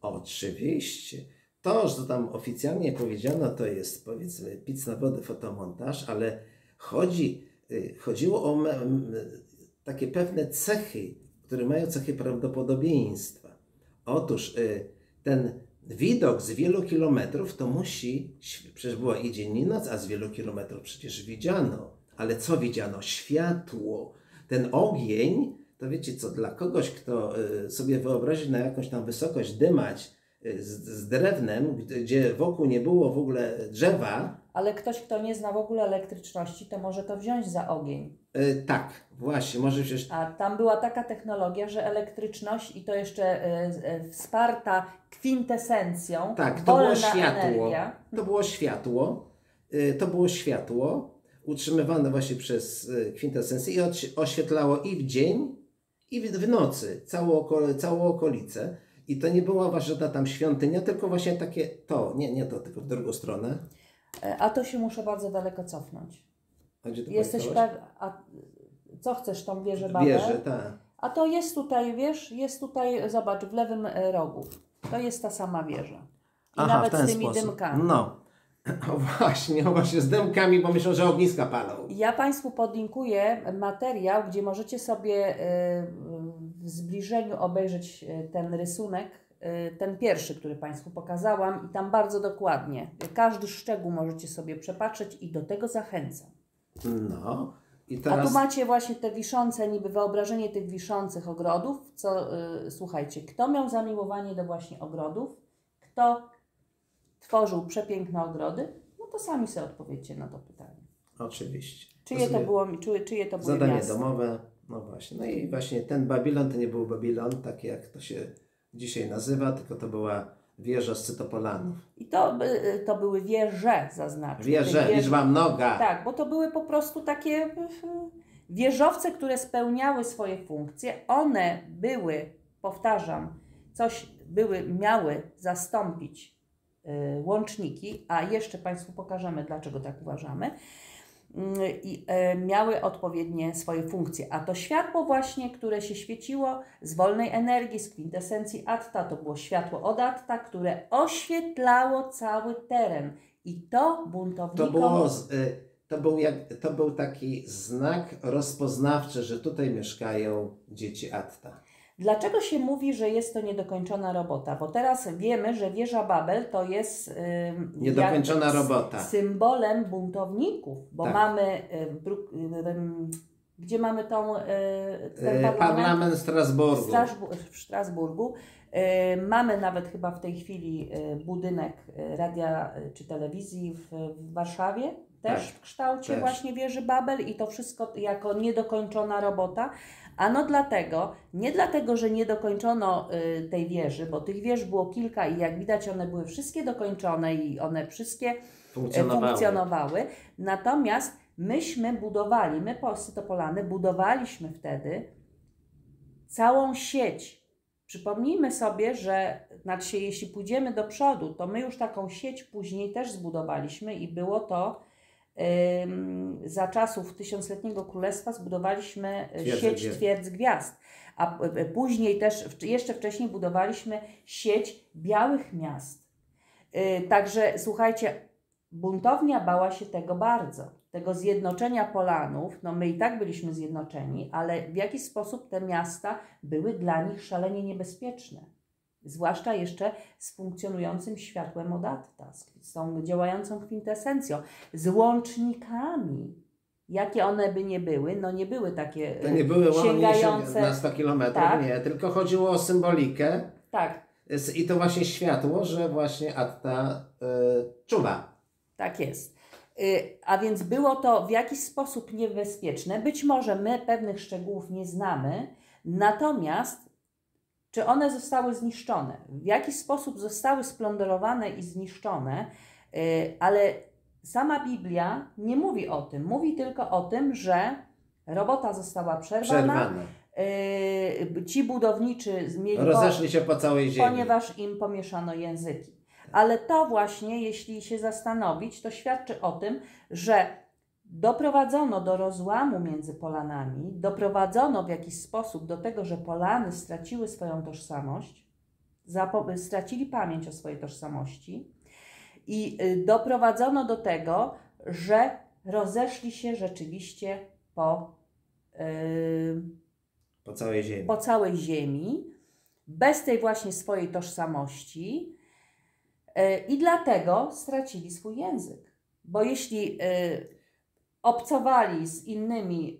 Oczywiście. To, że tam oficjalnie powiedziano, to jest powiedzmy pic na wodę, fotomontaż, ale chodzi, chodziło o takie pewne cechy, które mają cechy prawdopodobieństwa. Otóż y, ten... widok z wielu kilometrów to musi, przecież była i dzień i noc, a z wielu kilometrów przecież widziano. Ale co widziano? Światło. Ten ogień, to wiecie co, dla kogoś, kto y, sobie wyobrazi na jakąś tam wysokość dymać y, z, z drewnem, gdzie wokół nie było w ogóle drzewa. Ale ktoś, kto nie zna w ogóle elektryczności, to może to wziąć za ogień. Y, tak, właśnie, może przecież... A tam była taka technologia, że elektryczność i to jeszcze y, y, wsparta kwintesencją, tak, to było światło. Energia. To było światło, y, to było światło utrzymywane właśnie przez y, kwintesencję i oświetlało i w dzień, i w, w nocy, całą, okol całą okolicę. I to nie była żadna tam świątynia, tylko właśnie takie to, nie, nie to, tylko w drugą stronę. a to się muszę bardzo daleko cofnąć. A gdzie ty jesteś pewna? A co chcesz, tą wieżę babę? Wieżę, tak. A to jest tutaj, wiesz, jest tutaj, zobacz, w lewym rogu. To jest ta sama wieża. I aha, nawet z tymi sposób. Dymkami. No. O właśnie, o właśnie, z dymkami, bo myślę, że ogniska palą. Ja Państwu podlinkuję materiał, gdzie możecie sobie w zbliżeniu obejrzeć ten rysunek, ten pierwszy, który Państwu pokazałam i tam bardzo dokładnie. Każdy szczegół możecie sobie przepatrzeć i do tego zachęcam. No. I teraz... A tu macie właśnie te wiszące, niby wyobrażenie tych wiszących ogrodów, co, yy, słuchajcie, kto miał zamiłowanie do właśnie ogrodów, kto tworzył przepiękne ogrody, no to sami sobie odpowiedzcie na to pytanie. Oczywiście. Czyje to było, czy, czyje to było zadanie miasto? Domowe, no właśnie, no i właśnie ten Babilon to nie był Babilon, tak jak to się dzisiaj nazywa, tylko to była wieża z cytopolanów. I to, to były wieże, zaznaczę. Wieże, wieże, liczba mnoga. Tak, bo to były po prostu takie wieżowce, które spełniały swoje funkcje. One były, powtarzam, coś były, miały zastąpić y, łączniki, a jeszcze Państwu pokażemy, dlaczego tak uważamy. I y, y, miały odpowiednie swoje funkcje. A to światło właśnie, które się świeciło z wolnej energii, z kwintesencji atta, to było światło od atta, które oświetlało cały teren. I to buntownikom... To, było, to, był jak, to był taki znak rozpoznawczy, że tutaj mieszkają dzieci atta. Dlaczego się mówi, że jest to niedokończona robota? Bo teraz wiemy, że wieża Babel to jest ym, niedokończona robota. Symbolem buntowników, bo tak. mamy, ym, ym, gdzie mamy tą, y, ten parlament, parlament Strasburgu. W, Strasbur w Strasburgu. Y, mamy nawet chyba w tej chwili y, budynek y, radia y, czy telewizji w, w Warszawie. Też tak, w kształcie też. Właśnie wieży Babel i to wszystko jako niedokończona robota. Ano dlatego, nie dlatego, że nie dokończono y, tej wieży, bo tych wież było kilka i jak widać one były wszystkie dokończone i one wszystkie funkcjonowały. funkcjonowały. Natomiast myśmy budowali, my polscy Topolany budowaliśmy wtedy całą sieć. Przypomnijmy sobie, że znaczy, jeśli pójdziemy do przodu, to my już taką sieć później też zbudowaliśmy i było to Ym, za czasów tysiącletniego królestwa zbudowaliśmy Twierdze sieć gwiazd. Twierdz gwiazd, a później też, jeszcze wcześniej budowaliśmy sieć białych miast. Yy, także słuchajcie, buntownia bała się tego bardzo, tego zjednoczenia Polanów, no my i tak byliśmy zjednoczeni, ale w jakiś sposób te miasta były dla nich szalenie niebezpieczne. Zwłaszcza jeszcze z funkcjonującym światłem od atta, z tą działającą kwintesencją, z łącznikami, jakie one by nie były, no nie były takie to nie były sięgające na sto kilometrów, tak. Nie, tylko chodziło o symbolikę. Tak. I to właśnie światło, że właśnie atta y, czuwa. Tak jest. Y, a więc było to w jakiś sposób niebezpieczne. Być może my pewnych szczegółów nie znamy, natomiast czy one zostały zniszczone, w jaki sposób zostały splądrowane i zniszczone, ale sama Biblia nie mówi o tym. Mówi tylko o tym, że robota została przerwana, przerwana. Ci budowniczy mieli rozeszli się po całej ziemi, ponieważ im pomieszano języki. Ale to właśnie, jeśli się zastanowić, to świadczy o tym, że doprowadzono do rozłamu między Polanami, doprowadzono w jakiś sposób do tego, że Polany straciły swoją tożsamość, stracili pamięć o swojej tożsamości i doprowadzono do tego, że rozeszli się rzeczywiście po, yy, po całej ziemi. Po całej ziemi, bez tej właśnie swojej tożsamości yy, i dlatego stracili swój język. Bo jeśli... Yy, obcowali z innymi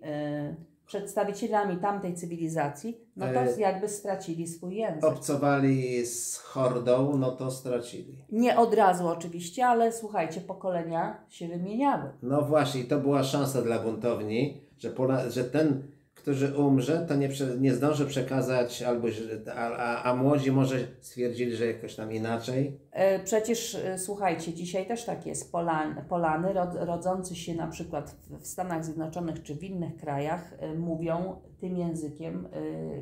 y, przedstawicielami tamtej cywilizacji, no to jakby stracili swój język. Obcowali z hordą, no to stracili. Nie od razu oczywiście, ale słuchajcie, pokolenia się wymieniały. No właśnie, to była szansa dla buntowni, że, Pola, że ten, który umrze, to nie, nie zdąży przekazać, albo, a, a, a młodzi może stwierdzili, że jakoś tam inaczej. Przecież słuchajcie, dzisiaj też tak jest. Polany, Polany rodzący się na przykład w Stanach Zjednoczonych czy w innych krajach mówią tym językiem,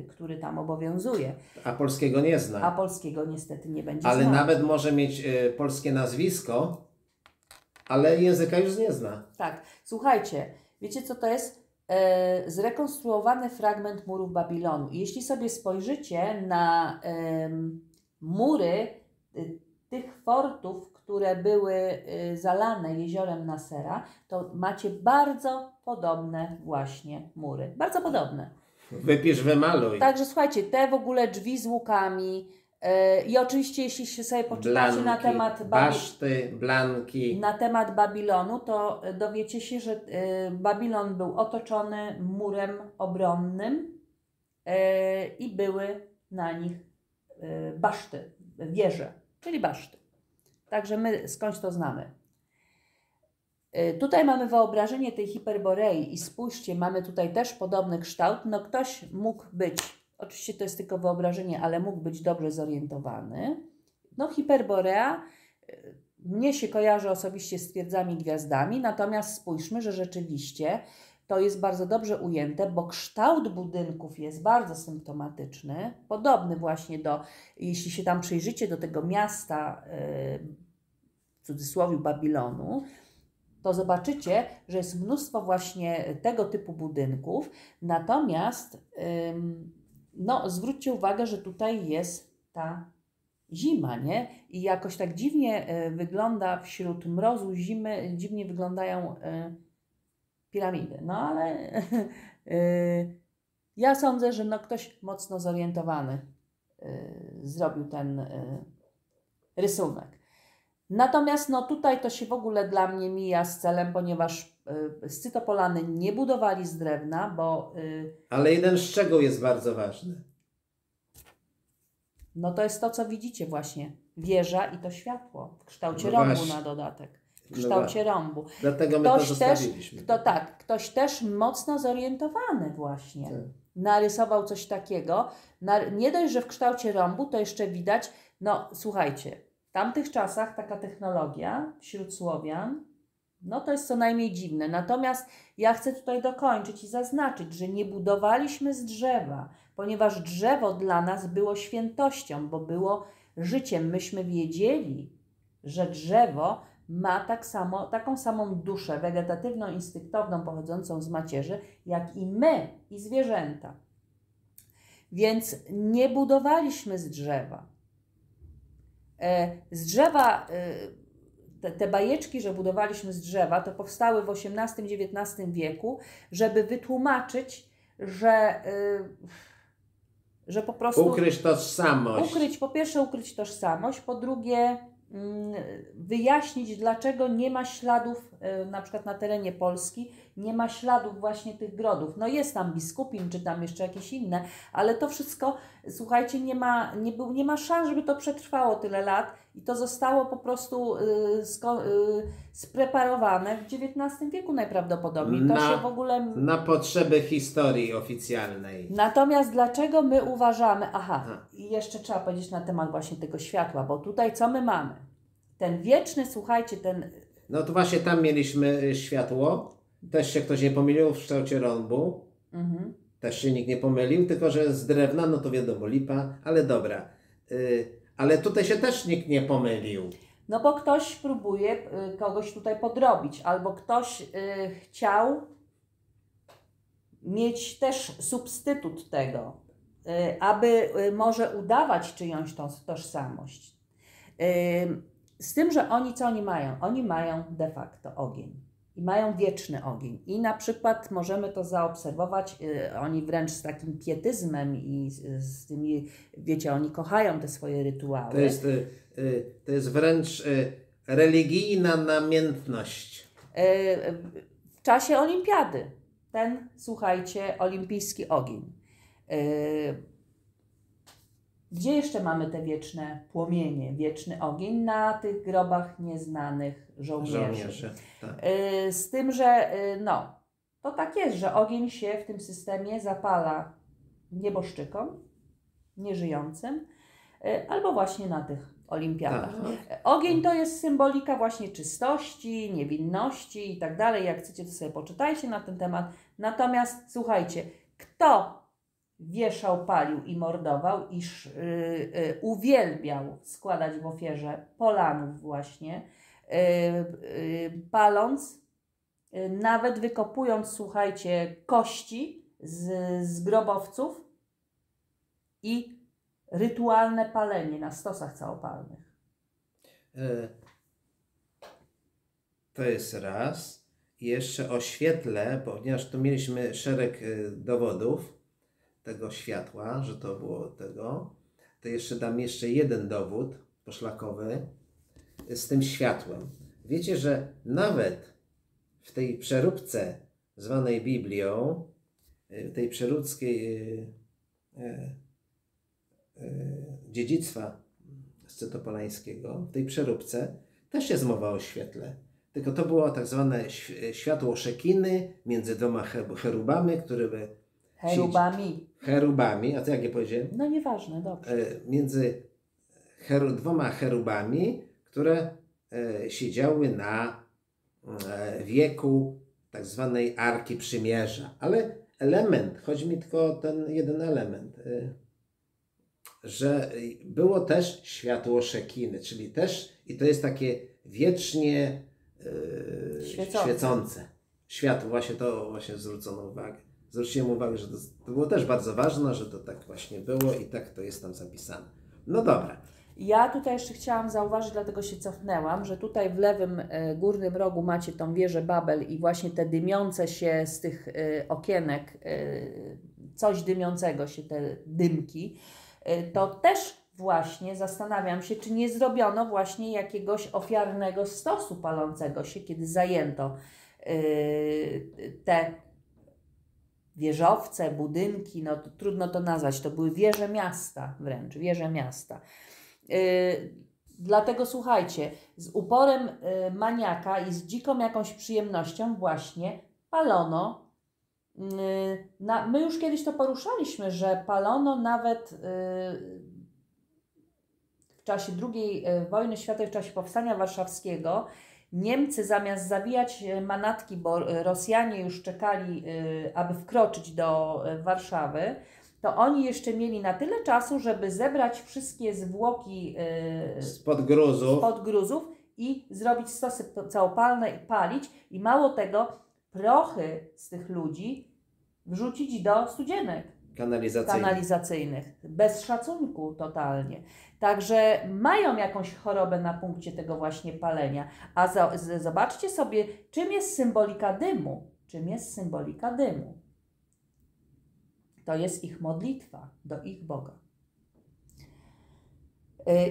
który tam obowiązuje. A polskiego nie zna. A polskiego niestety nie będzie znał. Ale nawet może mieć polskie nazwisko, Ale języka już nie zna. Tak. Słuchajcie, wiecie co to jest? E, zrekonstruowany fragment murów Babilonu. Jeśli sobie spojrzycie na e, mury e, tych fortów, które były e, zalane jeziorem Nasera, to macie bardzo podobne właśnie mury. Bardzo podobne. Wypisz, wymaluj. Także słuchajcie, te w ogóle drzwi z łukami, i oczywiście, jeśli się sobie poczytacie na temat baszty, blanki, na temat Babilonu, to dowiecie się, że Babilon był otoczony murem obronnym i były na nich baszty, wieże, czyli baszty. Także my skądś to znamy. Tutaj mamy wyobrażenie tej hiperborei i spójrzcie, mamy tutaj też podobny kształt. No ktoś mógł być, oczywiście to jest tylko wyobrażenie, ale mógł być dobrze zorientowany. No hiperborea mnie się kojarzy osobiście z twierdzami gwiazdami, natomiast spójrzmy, że rzeczywiście to jest bardzo dobrze ujęte, bo kształt budynków jest bardzo symptomatyczny, podobny właśnie do, jeśli się tam przyjrzycie do tego miasta, w cudzysłowie Babilonu, to zobaczycie, że jest mnóstwo właśnie tego typu budynków, natomiast ym, no, zwróćcie uwagę, że tutaj jest ta zima, nie? I jakoś tak dziwnie wygląda wśród mrozu, zimy, dziwnie wyglądają piramidy. No, ale ja sądzę, że no, ktoś mocno zorientowany zrobił ten rysunek. Natomiast no, tutaj to się w ogóle dla mnie mija z celem, ponieważ scytopolany nie budowali z drewna, bo... Ale jeden szczegół jest bardzo ważny. No to jest to, co widzicie właśnie. Wieża i to światło w kształcie no rąbu na dodatek. W kształcie no rąbu. Dlatego ktoś my to zostawiliśmy. Też, to tak, ktoś też mocno zorientowany właśnie tak narysował coś takiego. Nie dość, że w kształcie rąbu, to jeszcze widać, no słuchajcie, w tamtych czasach taka technologia wśród Słowian, no to jest co najmniej dziwne. Natomiast ja chcę tutaj dokończyć i zaznaczyć, że nie budowaliśmy z drzewa, ponieważ drzewo dla nas było świętością, bo było życiem. Myśmy wiedzieli, że drzewo ma tak samo, taką samą duszę wegetatywną, instynktowną, pochodzącą z macierzy, jak i my, i zwierzęta. Więc nie budowaliśmy z drzewa. Z drzewa... Te, te bajeczki, że budowaliśmy z drzewa, to powstały w osiemnastym dziewiętnastym wieku, żeby wytłumaczyć, że, yy, że po prostu... Ukryć tożsamość. Ukryć, po pierwsze ukryć tożsamość, po drugie yy, wyjaśnić, dlaczego nie ma śladów, yy, na przykład na terenie Polski, nie ma śladów właśnie tych grodów. No jest tam biskupin, czy tam jeszcze jakieś inne, ale to wszystko, słuchajcie, nie ma, nie, nie ma szans, żeby to przetrwało tyle lat. I to zostało po prostu y, sko, y, spreparowane w dziewiętnastym wieku najprawdopodobniej. To na, się w ogóle... na potrzeby historii oficjalnej. Natomiast dlaczego my uważamy... Aha, Aha, i jeszcze trzeba powiedzieć na temat właśnie tego światła, bo tutaj co my mamy? Ten wieczny, słuchajcie, ten... No to właśnie tam mieliśmy światło. Też się ktoś nie pomylił w kształcie rąbu. Mhm. Też się nikt nie pomylił, tylko że z drewna, no to wiadomo, lipa, ale dobra. Y Ale tutaj się też nikt nie pomylił. No bo ktoś próbuje y, kogoś tutaj podrobić, albo ktoś y, chciał mieć też substytut tego, y, aby y, może udawać czyjąś tą tożsamość. Y, z tym, że oni co oni mają? Oni mają de facto ogień. I mają wieczny ogień. I na przykład możemy to zaobserwować, yy, oni wręcz z takim pietyzmem i z, z tymi, wiecie, oni kochają te swoje rytuały. To jest, yy, yy, to jest wręcz yy, religijna namiętność. Yy, w czasie olimpiady. Ten, słuchajcie, olimpijski ogień. Yy, gdzie jeszcze mamy te wieczne płomienie, wieczny ogień? Na tych grobach nieznanych żołnierzy. Żołnierze, tak. Z tym, że no, to tak jest, że ogień się w tym systemie zapala nieboszczykom, nieżyjącym, albo właśnie na tych olimpiadach. Tak. Ogień to jest symbolika właśnie czystości, niewinności i tak dalej. Jak chcecie, to sobie poczytajcie na ten temat. Natomiast słuchajcie, kto wieszał, palił i mordował, iż yy, yy, uwielbiał składać w ofierze polanów właśnie, paląc, nawet wykopując, słuchajcie, kości z, z grobowców i rytualne palenie na stosach całopalnych. To jest raz. Jeszcze o świetle, ponieważ tu mieliśmy szereg dowodów tego światła, że to było tego, to jeszcze dam jeszcze jeden dowód poszlakowy z tym światłem. Wiecie, że nawet w tej przeróbce zwanej Biblią, tej przeróbskiej dziedzictwa scetopolańskiego, w tej przeróbce też jest mowa o świetle. Tylko to było tak zwane światło szekiny między dwoma cherubami, które by... Cherubami. Cherubami, a to jak je powiedziałem? No nieważne, dobrze. Między heru, dwoma cherubami, które e, siedziały na e, wieku tak zwanej Arki Przymierza. Ale element, chodzi mi tylko o ten jeden element, e, że było też światło szekiny, czyli też, i to jest takie wiecznie e, świecące. świecące światło, właśnie to właśnie zwrócono uwagę. Zwróciłem uwagę, że to, to było też bardzo ważne, że to tak właśnie było i tak to jest tam zapisane. No dobra. Ja tutaj jeszcze chciałam zauważyć, dlatego się cofnęłam, że tutaj w lewym górnym rogu macie tą wieżę Babel i właśnie te dymiące się z tych okienek, coś dymiącego się, te dymki, to też właśnie zastanawiam się, czy nie zrobiono właśnie jakiegoś ofiarnego stosu palącego się, kiedy zajęto te wieżowce, budynki, no to trudno to nazwać, to były wieże miasta wręcz, wieże miasta. Yy, dlatego słuchajcie, z uporem yy, maniaka i z dziką jakąś przyjemnością właśnie palono, yy, na, my już kiedyś to poruszaliśmy, że palono nawet yy, w czasie drugiej wojny światowej, w czasie Powstania Warszawskiego, Niemcy zamiast zabijać manatki, bo Rosjanie już czekali, yy, aby wkroczyć do Warszawy, to oni jeszcze mieli na tyle czasu, żeby zebrać wszystkie zwłoki yy, spod gruzów. spod gruzów i zrobić stosy całopalne i palić. I mało tego, prochy z tych ludzi wrzucić do studzienek kanalizacyjnych. kanalizacyjnych. Bez szacunku totalnie. Także mają jakąś chorobę na punkcie tego właśnie palenia. A za, z, zobaczcie sobie, czym jest symbolika dymu. Czym jest symbolika dymu. To jest ich modlitwa do ich Boga.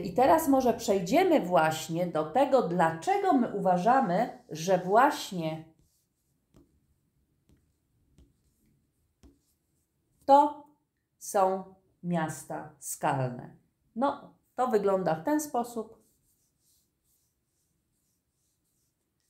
I teraz może przejdziemy właśnie do tego, dlaczego my uważamy, że właśnie to są miasta skalne. No, to wygląda w ten sposób.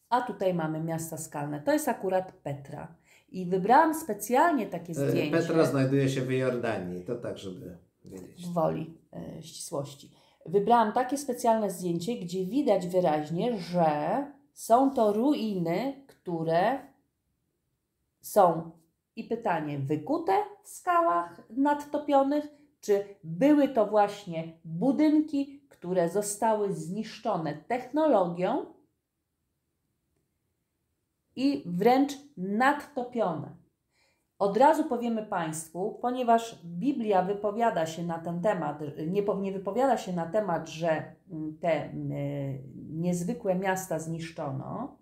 A tutaj mamy miasta skalne. To jest akurat Petra. I wybrałam specjalnie takie zdjęcie. Petra znajduje się w Jordanii, to tak, żeby wiedzieć. Woli y, ścisłości. Wybrałam takie specjalne zdjęcie, gdzie widać wyraźnie, że są to ruiny, które są, i pytanie, wykute w skałach nadtopionych, czy były to właśnie budynki, które zostały zniszczone technologią, i wręcz nadtopione. Od razu powiemy Państwu, ponieważ Biblia wypowiada się na ten temat, nie, nie wypowiada się na temat, że te y, niezwykłe miasta zniszczono.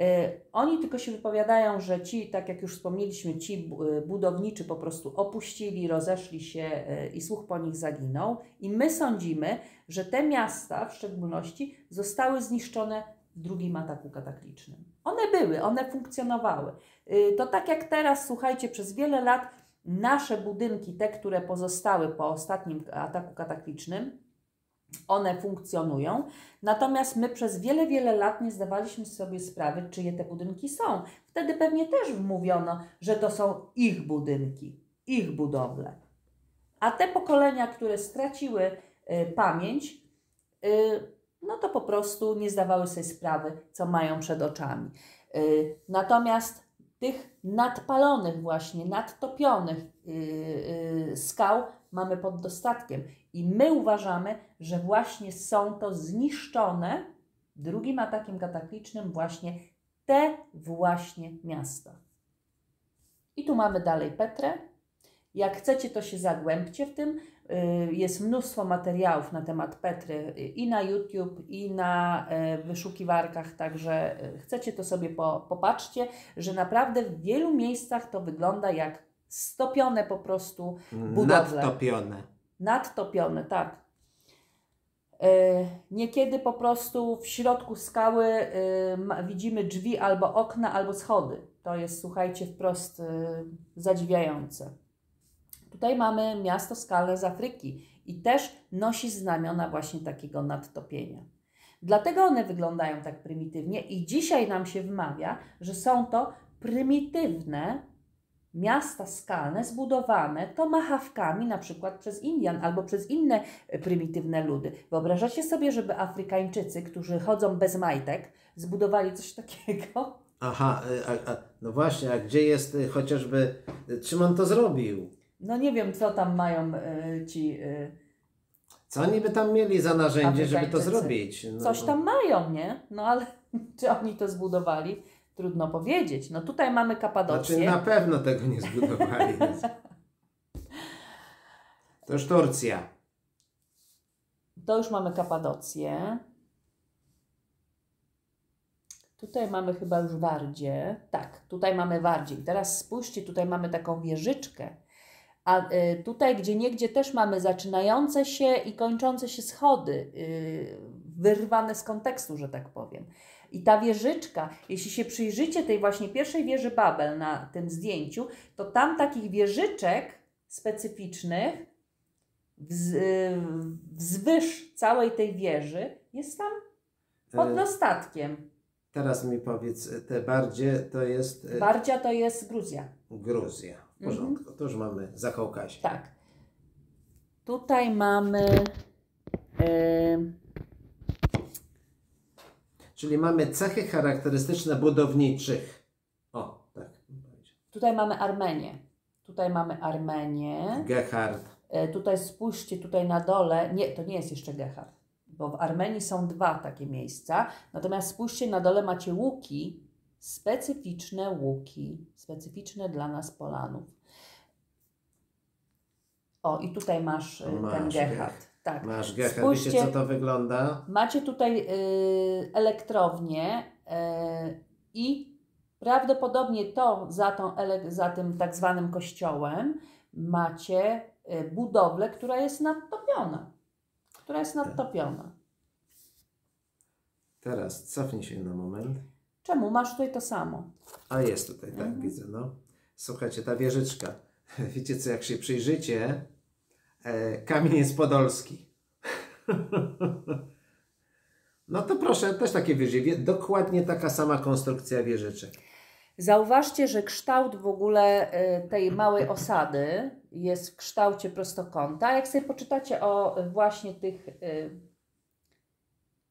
Y, oni tylko się wypowiadają, że ci, tak jak już wspomnieliśmy, ci budowniczy po prostu opuścili, rozeszli się y, i słuch po nich zaginął. I my sądzimy, że te miasta w szczególności zostały zniszczone w drugim ataku kataklicznym. One były, one funkcjonowały. To tak jak teraz, słuchajcie, przez wiele lat nasze budynki, te, które pozostały po ostatnim ataku kataklicznym, one funkcjonują. Natomiast my przez wiele, wiele lat nie zdawaliśmy sobie sprawy, czyje te budynki są. Wtedy pewnie też mówiono, że to są ich budynki, ich budowle. A te pokolenia, które straciły y, pamięć, y, no to po prostu nie zdawały sobie sprawy, co mają przed oczami. Yy, natomiast tych nadpalonych właśnie, nadtopionych yy, yy, skał mamy pod dostatkiem. I my uważamy, że właśnie są to zniszczone drugim atakiem kataklicznym właśnie te właśnie miasta. I tu mamy dalej Petrę. Jak chcecie, to się zagłębcie w tym. Jest mnóstwo materiałów na temat Petry i na YouTube, i na wyszukiwarkach, także chcecie, to sobie po, popatrzcie, że naprawdę w wielu miejscach to wygląda jak stopione po prostu budowle. Nadtopione. Nadtopione, tak. Niekiedy po prostu w środku skały widzimy drzwi albo okna, albo schody. To jest, słuchajcie, wprost zadziwiające. Tutaj mamy miasto skalne z Afryki i też nosi znamiona właśnie takiego nadtopienia. Dlatego one wyglądają tak prymitywnie i dzisiaj nam się wmawia, że są to prymitywne miasta skalne zbudowane tomahawkami na przykład przez Indian albo przez inne prymitywne ludy. Wyobrażacie sobie, żeby Afrykańczycy, którzy chodzą bez majtek, zbudowali coś takiego? Aha, a, a, no właśnie, a gdzie jest chociażby, czym on to zrobił? No nie wiem, co tam mają y, ci... Y, co oni by tam mieli za narzędzie, żeby to zrobić? No. Coś tam mają, nie? No ale czy oni to zbudowali? Trudno powiedzieć. No tutaj mamy Kapadocję. Znaczy na pewno tego nie zbudowali. To już Turcja. To już mamy Kapadocję. Tutaj mamy chyba już Wardzie. Tak, tutaj mamy Wardzie. I teraz spójrzcie, tutaj mamy taką wieżyczkę. A tutaj gdzieniegdzie też mamy zaczynające się i kończące się schody, wyrwane z kontekstu, że tak powiem. I ta wieżyczka, jeśli się przyjrzycie tej właśnie pierwszej wieży Babel na tym zdjęciu, to tam takich wieżyczek specyficznych wzwyż całej tej wieży jest tam pod dostatkiem. Teraz mi powiedz, te Bardzie to jest... Bardzia to jest Gruzja. Gruzja. W porządku, mm-hmm. To już mamy Zakaukazie. Tak. Tutaj mamy... Yy... Czyli mamy cechy charakterystyczne budowniczych. O, tak. Tutaj mamy Armenię. Tutaj mamy Armenię. Gehard. Yy, tutaj spójrzcie, tutaj na dole... Nie, to nie jest jeszcze Gehard, bo w Armenii są dwa takie miejsca. Natomiast spójrzcie, na dole macie Łuki. Specyficzne łuki, specyficzne dla nas Polanów. O, i tutaj masz, masz ten Gerhard. Tak. Masz Gerhard, wiecie co to wygląda? Macie tutaj y, elektrownię y, i prawdopodobnie to za, tą, za tym tak zwanym kościołem macie y, budowlę, która jest nadtopiona. Która jest nadtopiona. Teraz cofnij się na moment. Czemu? Masz tutaj to samo. A jest tutaj, tak, mhm. Widzę, no. Słuchajcie, ta wieżyczka. Wiecie co, jak się przyjrzycie, e, kamień jest podolski. No to proszę, też takie wieży. Dokładnie taka sama konstrukcja wieżyczek. Zauważcie, że kształt w ogóle tej małej osady jest w kształcie prostokąta. Jak sobie poczytacie o właśnie tych...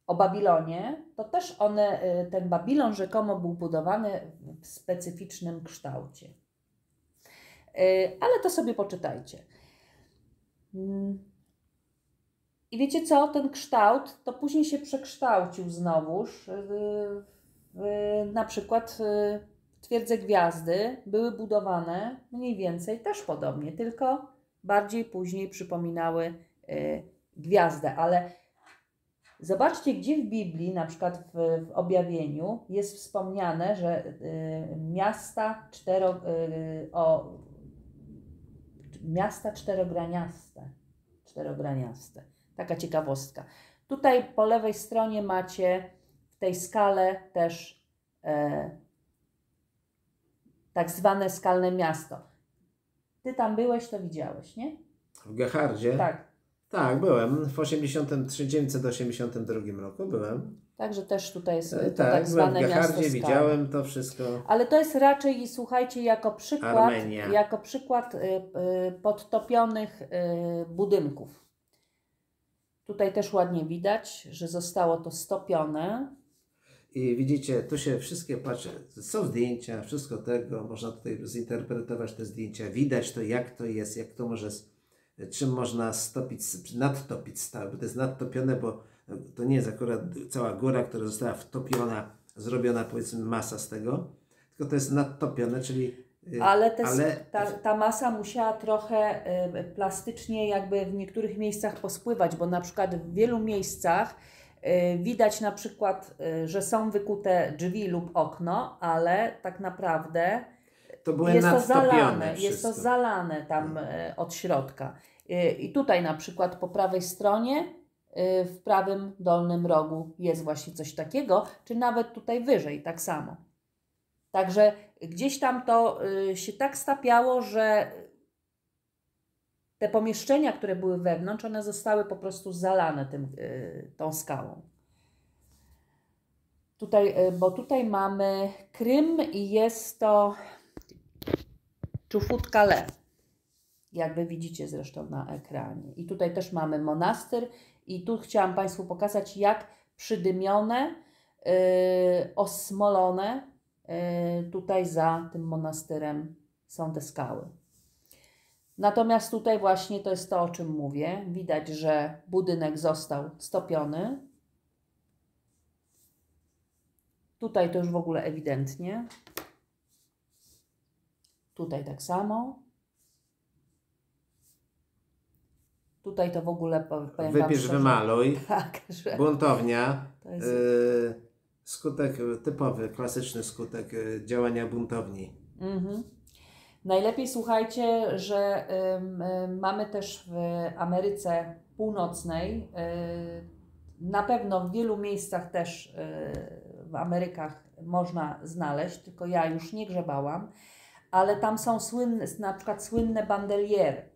o Babilonie, to też one, ten Babilon rzekomo był budowany w specyficznym kształcie. Ale to sobie poczytajcie. I wiecie co? Ten kształt to później się przekształcił znowuż. Na przykład twierdze gwiazdy były budowane mniej więcej też podobnie, tylko bardziej później przypominały gwiazdę, ale zobaczcie, gdzie w Biblii, na przykład w, w Objawieniu, jest wspomniane, że y, miasta, cztero, y, o, miasta czterograniaste, czterograniaste. Taka ciekawostka. Tutaj po lewej stronie macie w tej skale też y, tak zwane skalne miasto. Ty tam byłeś, to widziałeś, nie? W Gehardzie? Tak. Tak, byłem. W tysiąc dziewięćset osiemdziesiątym drugiego roku byłem. Także też tutaj jest to tak, tak zwane miasto skalne. Widziałem to wszystko. Ale to jest raczej, słuchajcie, jako przykład, Armenia. jako przykład y, y, podtopionych y, budynków. Tutaj też ładnie widać, że zostało to stopione. I widzicie, tu się wszystkie patrzy, są zdjęcia, wszystko tego, można tutaj zinterpretować te zdjęcia. Widać to, jak to jest, jak to może... czym można stopić, nadtopić, bo to jest nadtopione, bo to nie jest akurat cała góra, która została wtopiona, zrobiona powiedzmy masa z tego, tylko to jest nadtopione, czyli... Ale, te, ale... Ta, ta masa musiała trochę plastycznie jakby w niektórych miejscach pospływać, bo na przykład w wielu miejscach widać na przykład, że są wykute drzwi lub okno, ale tak naprawdę to były jest to zalane, wszystko. jest to zalane tam od środka. I tutaj na przykład po prawej stronie w prawym dolnym rogu jest właśnie coś takiego, czy nawet tutaj wyżej tak samo. Także gdzieś tam to się tak stapiało, że te pomieszczenia, które były wewnątrz, one zostały po prostu zalane tym, tą skałą. Tutaj, bo tutaj mamy Krym i jest to Czufutkale, jak Wy widzicie zresztą na ekranie. I tutaj też mamy monaster i tu chciałam Państwu pokazać, jak przydymione, yy, osmolone yy, tutaj za tym monasterem są te skały. Natomiast tutaj właśnie to jest to, o czym mówię. Widać, że budynek został stopiony. Tutaj to już w ogóle ewidentnie. Tutaj tak samo. Tutaj to w ogóle powiem Wypisz, wam, wymaluj, tak, że... buntownia, to jest... yy, skutek typowy, klasyczny skutek działania buntowni. Mhm. Najlepiej słuchajcie, że yy, mamy też w Ameryce Północnej, yy, na pewno w wielu miejscach też yy, w Amerykach można znaleźć, tylko ja już nie grzebałam, ale tam są słynne, na przykład słynne bandeliery.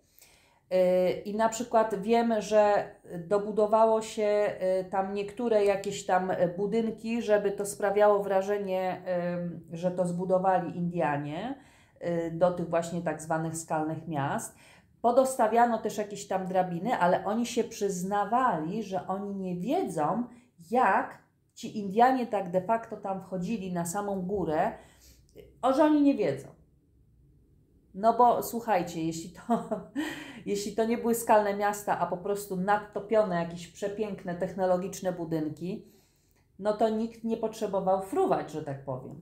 I na przykład wiem, że dobudowało się tam niektóre jakieś tam budynki, żeby to sprawiało wrażenie, że to zbudowali Indianie do tych właśnie tak zwanych skalnych miast. Podostawiano też jakieś tam drabiny, ale oni się przyznawali, że oni nie wiedzą, jak ci Indianie tak de facto tam wchodzili na samą górę, o że oni nie wiedzą. No bo słuchajcie, jeśli to, jeśli to nie były skalne miasta, a po prostu nadtopione jakieś przepiękne, technologiczne budynki, no to nikt nie potrzebował fruwać, że tak powiem.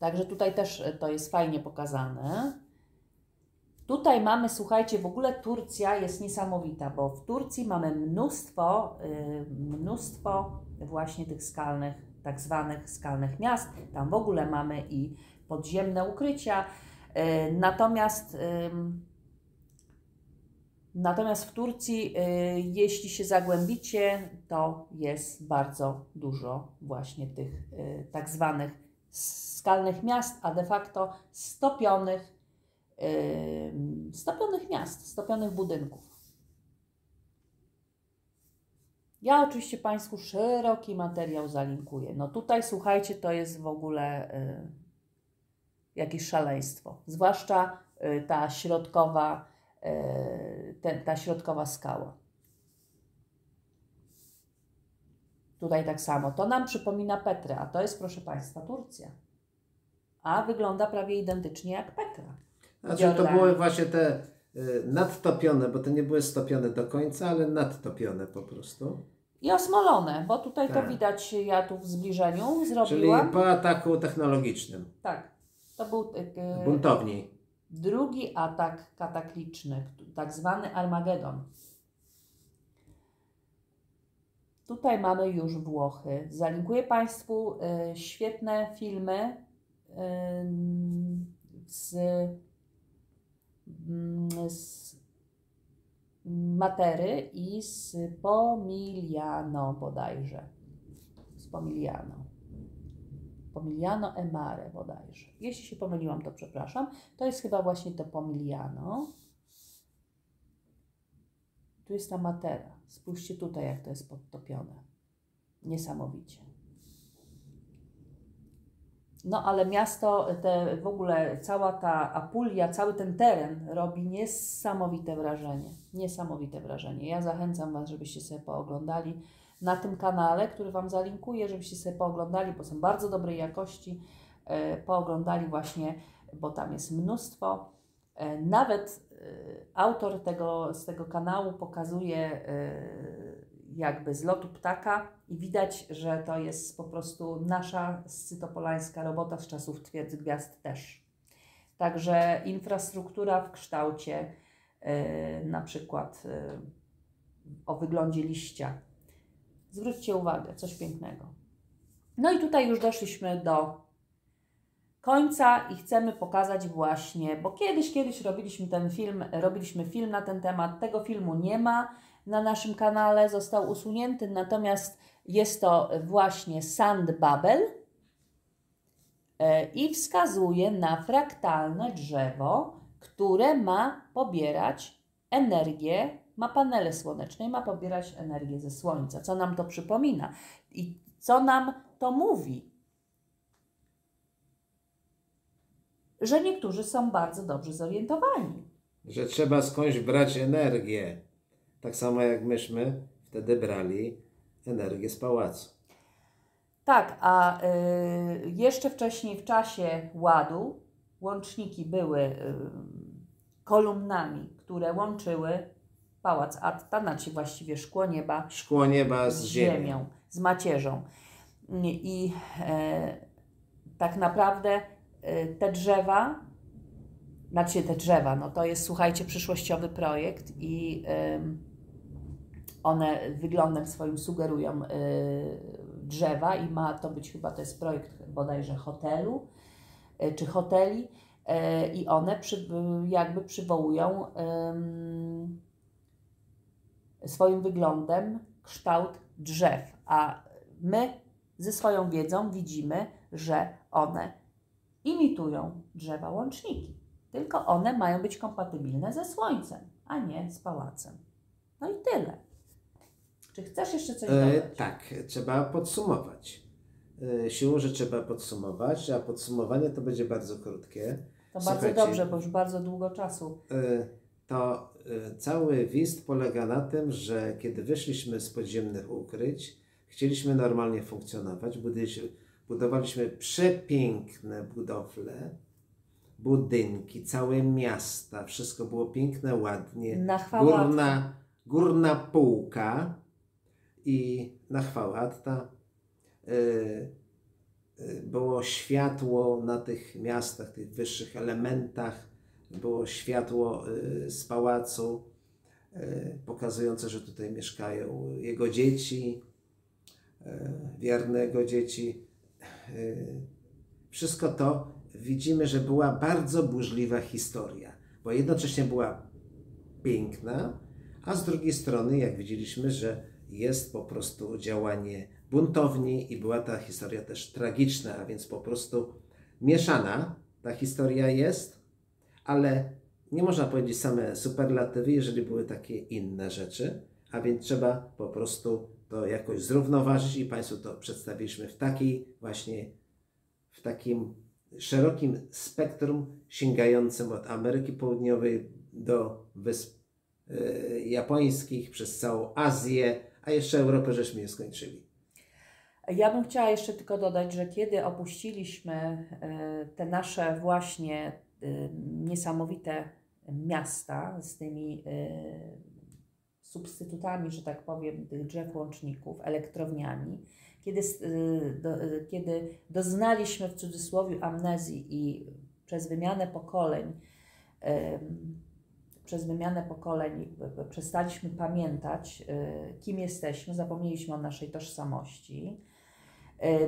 Także tutaj też to jest fajnie pokazane. Tutaj mamy, słuchajcie, w ogóle Turcja jest niesamowita, bo w Turcji mamy mnóstwo, mnóstwo właśnie tych skalnych, tak zwanych skalnych miast. Tam w ogóle mamy i podziemne ukrycia. Natomiast, natomiast w Turcji, jeśli się zagłębicie, to jest bardzo dużo właśnie tych tak zwanych skalnych miast, a de facto stopionych, stopionych miast, stopionych budynków. Ja oczywiście Państwu szeroki materiał zalinkuję. No tutaj, słuchajcie, to jest w ogóle... jakieś szaleństwo, zwłaszcza ta środkowa, te, ta środkowa skała. Tutaj tak samo. To nam przypomina Petrę, a to jest, proszę Państwa, Turcja. A wygląda prawie identycznie jak Petra. Znaczy, to były właśnie te nadtopione, bo to nie były stopione do końca, ale nadtopione po prostu. I osmolone, bo tutaj tak. To widać, ja tu w zbliżeniu zrobiłam. Czyli po ataku technologicznym. Tak. To był buntowni. Drugi atak katakliczny, tak zwany Armagedon. Tutaj mamy już Włochy. Zalinkuję Państwu świetne filmy z, z Matery i z Pomigliano bodajże. Z Pomigliano. Pomigliano e Mare bodajże. Jeśli się pomyliłam, to przepraszam. To jest chyba właśnie to Pomigliano. Tu jest ta Matera. Spójrzcie tutaj, jak to jest podtopione. Niesamowicie. No ale miasto, te, w ogóle cała ta Apulia, cały ten teren robi niesamowite wrażenie. Niesamowite wrażenie. Ja zachęcam Was, żebyście sobie pooglądali na tym kanale, który Wam zalinkuję, żebyście sobie pooglądali, bo są bardzo dobrej jakości, pooglądali właśnie, bo tam jest mnóstwo. Nawet autor tego, z tego kanału pokazuje, jakby z lotu ptaka i widać, że to jest po prostu nasza scytopolańska robota z czasów twierdz gwiazd też. Także infrastruktura w kształcie yy, na przykład yy, o wyglądzie liścia. Zwróćcie uwagę, coś pięknego. No i tutaj już doszliśmy do końca i chcemy pokazać właśnie, bo kiedyś, kiedyś robiliśmy ten film, robiliśmy film na ten temat, tego filmu nie ma na naszym kanale, został usunięty, natomiast jest to właśnie sand babel i wskazuje na fraktalne drzewo, które ma pobierać energię, ma panele słoneczne i ma pobierać energię ze słońca. Co nam to przypomina i co nam to mówi? Że niektórzy są bardzo dobrze zorientowani. Że trzeba skądś brać energię. Tak samo jak myśmy wtedy brali energię z pałacu. Tak, a y, jeszcze wcześniej w czasie ładu łączniki były y, kolumnami, które łączyły pałac Atta, znaczy właściwie szkło nieba, szkło nieba z, z ziemią, ziemią, z macierzą. I y, tak naprawdę te drzewa, znaczy te drzewa, no to jest, słuchajcie, przyszłościowy projekt i y, one wyglądem swoim sugerują y, drzewa i ma to być chyba, to jest projekt bodajże hotelu y, czy hoteli y, i one przy, jakby przywołują y, swoim wyglądem kształt drzew, a my ze swoją wiedzą widzimy, że one imitują drzewa łączniki, tylko one mają być kompatybilne ze słońcem, a nie z pałacem. No i tyle. Czy chcesz jeszcze coś dodać? E, tak, trzeba podsumować. E, siłą rzeczy trzeba podsumować, a podsumowanie to będzie bardzo krótkie. To Słuchajcie, bardzo dobrze, bo już bardzo długo czasu. E, to e, cały wist polega na tym, że kiedy wyszliśmy z podziemnych ukryć, chcieliśmy normalnie funkcjonować, budyliśmy Budowaliśmy przepiękne budowle, budynki, całe miasta. Wszystko było piękne, ładnie. Na chwałę Atta. Górna, górna półka i na chwałę Atta yy, yy, było światło na tych miastach, tych wyższych elementach. Było światło yy, z pałacu yy, pokazujące, że tutaj mieszkają jego dzieci, yy, wierne jego dzieci. Wszystko to widzimy, że była bardzo burzliwa historia, bo jednocześnie była piękna, a z drugiej strony, jak widzieliśmy, że jest po prostu działanie buntowni i była ta historia też tragiczna, a więc po prostu mieszana ta historia jest, ale nie można powiedzieć same superlatywy, jeżeli były takie inne rzeczy, a więc trzeba po prostu to jakoś zrównoważyć i Państwu to przedstawiliśmy w takiej właśnie, w takim szerokim spektrum sięgającym od Ameryki Południowej do Wysp y, Japońskich, przez całą Azję, a jeszcze Europę żeśmy nie skończyli. Ja bym chciała jeszcze tylko dodać, że kiedy opuściliśmy y, te nasze właśnie y, niesamowite miasta z tymi y, substytutami, że tak powiem, tych drzew łączników, elektrowniami, kiedy, do, kiedy doznaliśmy w cudzysłowie amnezji i przez wymianę pokoleń, przez wymianę pokoleń przestaliśmy pamiętać, kim jesteśmy, zapomnieliśmy o naszej tożsamości,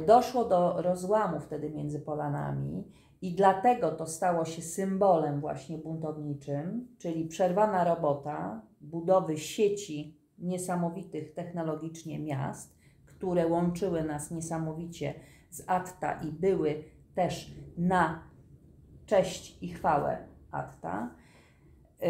doszło do rozłamu wtedy między polanami i dlatego to stało się symbolem właśnie buntowniczym, czyli przerwana robota, budowy sieci niesamowitych technologicznie miast, które łączyły nas niesamowicie z Atta i były też na cześć i chwałę Atta. Yy,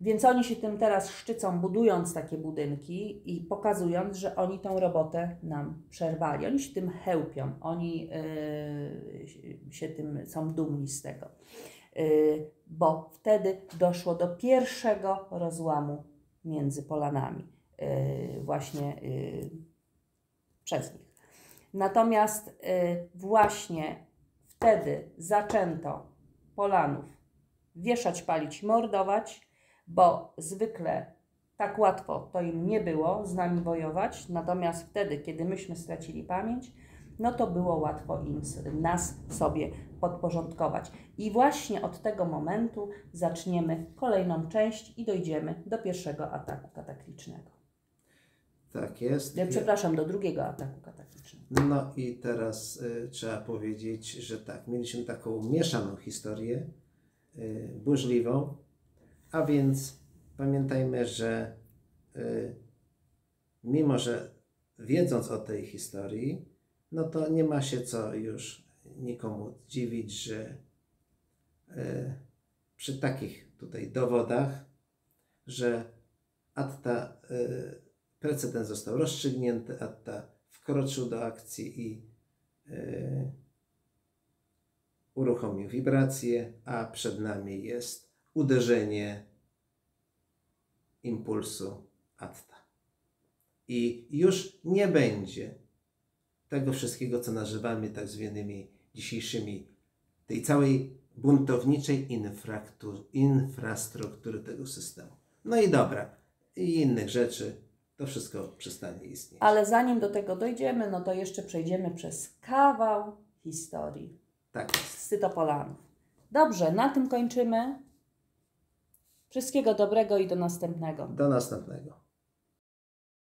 więc oni się tym teraz szczycą, budując takie budynki i pokazując, że oni tą robotę nam przerwali. Oni się tym chełpią, oni yy, się tym są dumni z tego. Yy, bo wtedy doszło do pierwszego rozłamu między polanami, yy, właśnie yy, przez nich. Natomiast yy, właśnie wtedy zaczęto polanów wieszać, palić, mordować, bo zwykle tak łatwo to im nie było z nami wojować, natomiast wtedy, kiedy myśmy stracili pamięć, no to było łatwo im nas sobie podporządkować. I właśnie od tego momentu zaczniemy kolejną część i dojdziemy do pierwszego ataku kataklicznego. Tak jest. Przepraszam, do drugiego ataku kataklicznego. No i teraz y, trzeba powiedzieć, że tak, mieliśmy taką mieszaną historię, y, burzliwą, a więc pamiętajmy, że y, mimo, że wiedząc o tej historii, no to nie ma się co już nikomu dziwić, że y, przy takich tutaj dowodach, że atta, y, precedens został rozstrzygnięty, atta wkroczył do akcji i y, uruchomił wibrację, a przed nami jest uderzenie impulsu atta. I już nie będzie tego wszystkiego, co nazywamy tak zwanymi dzisiejszymi, tej całej buntowniczej infrastruktury tego systemu. No i dobra, i innych rzeczy, to wszystko przestanie istnieć. Ale zanim do tego dojdziemy, no to jeszcze przejdziemy przez kawał historii. Tak jest. Z Cytopolanów. Dobrze, na tym kończymy. Wszystkiego dobrego i do następnego. Do następnego.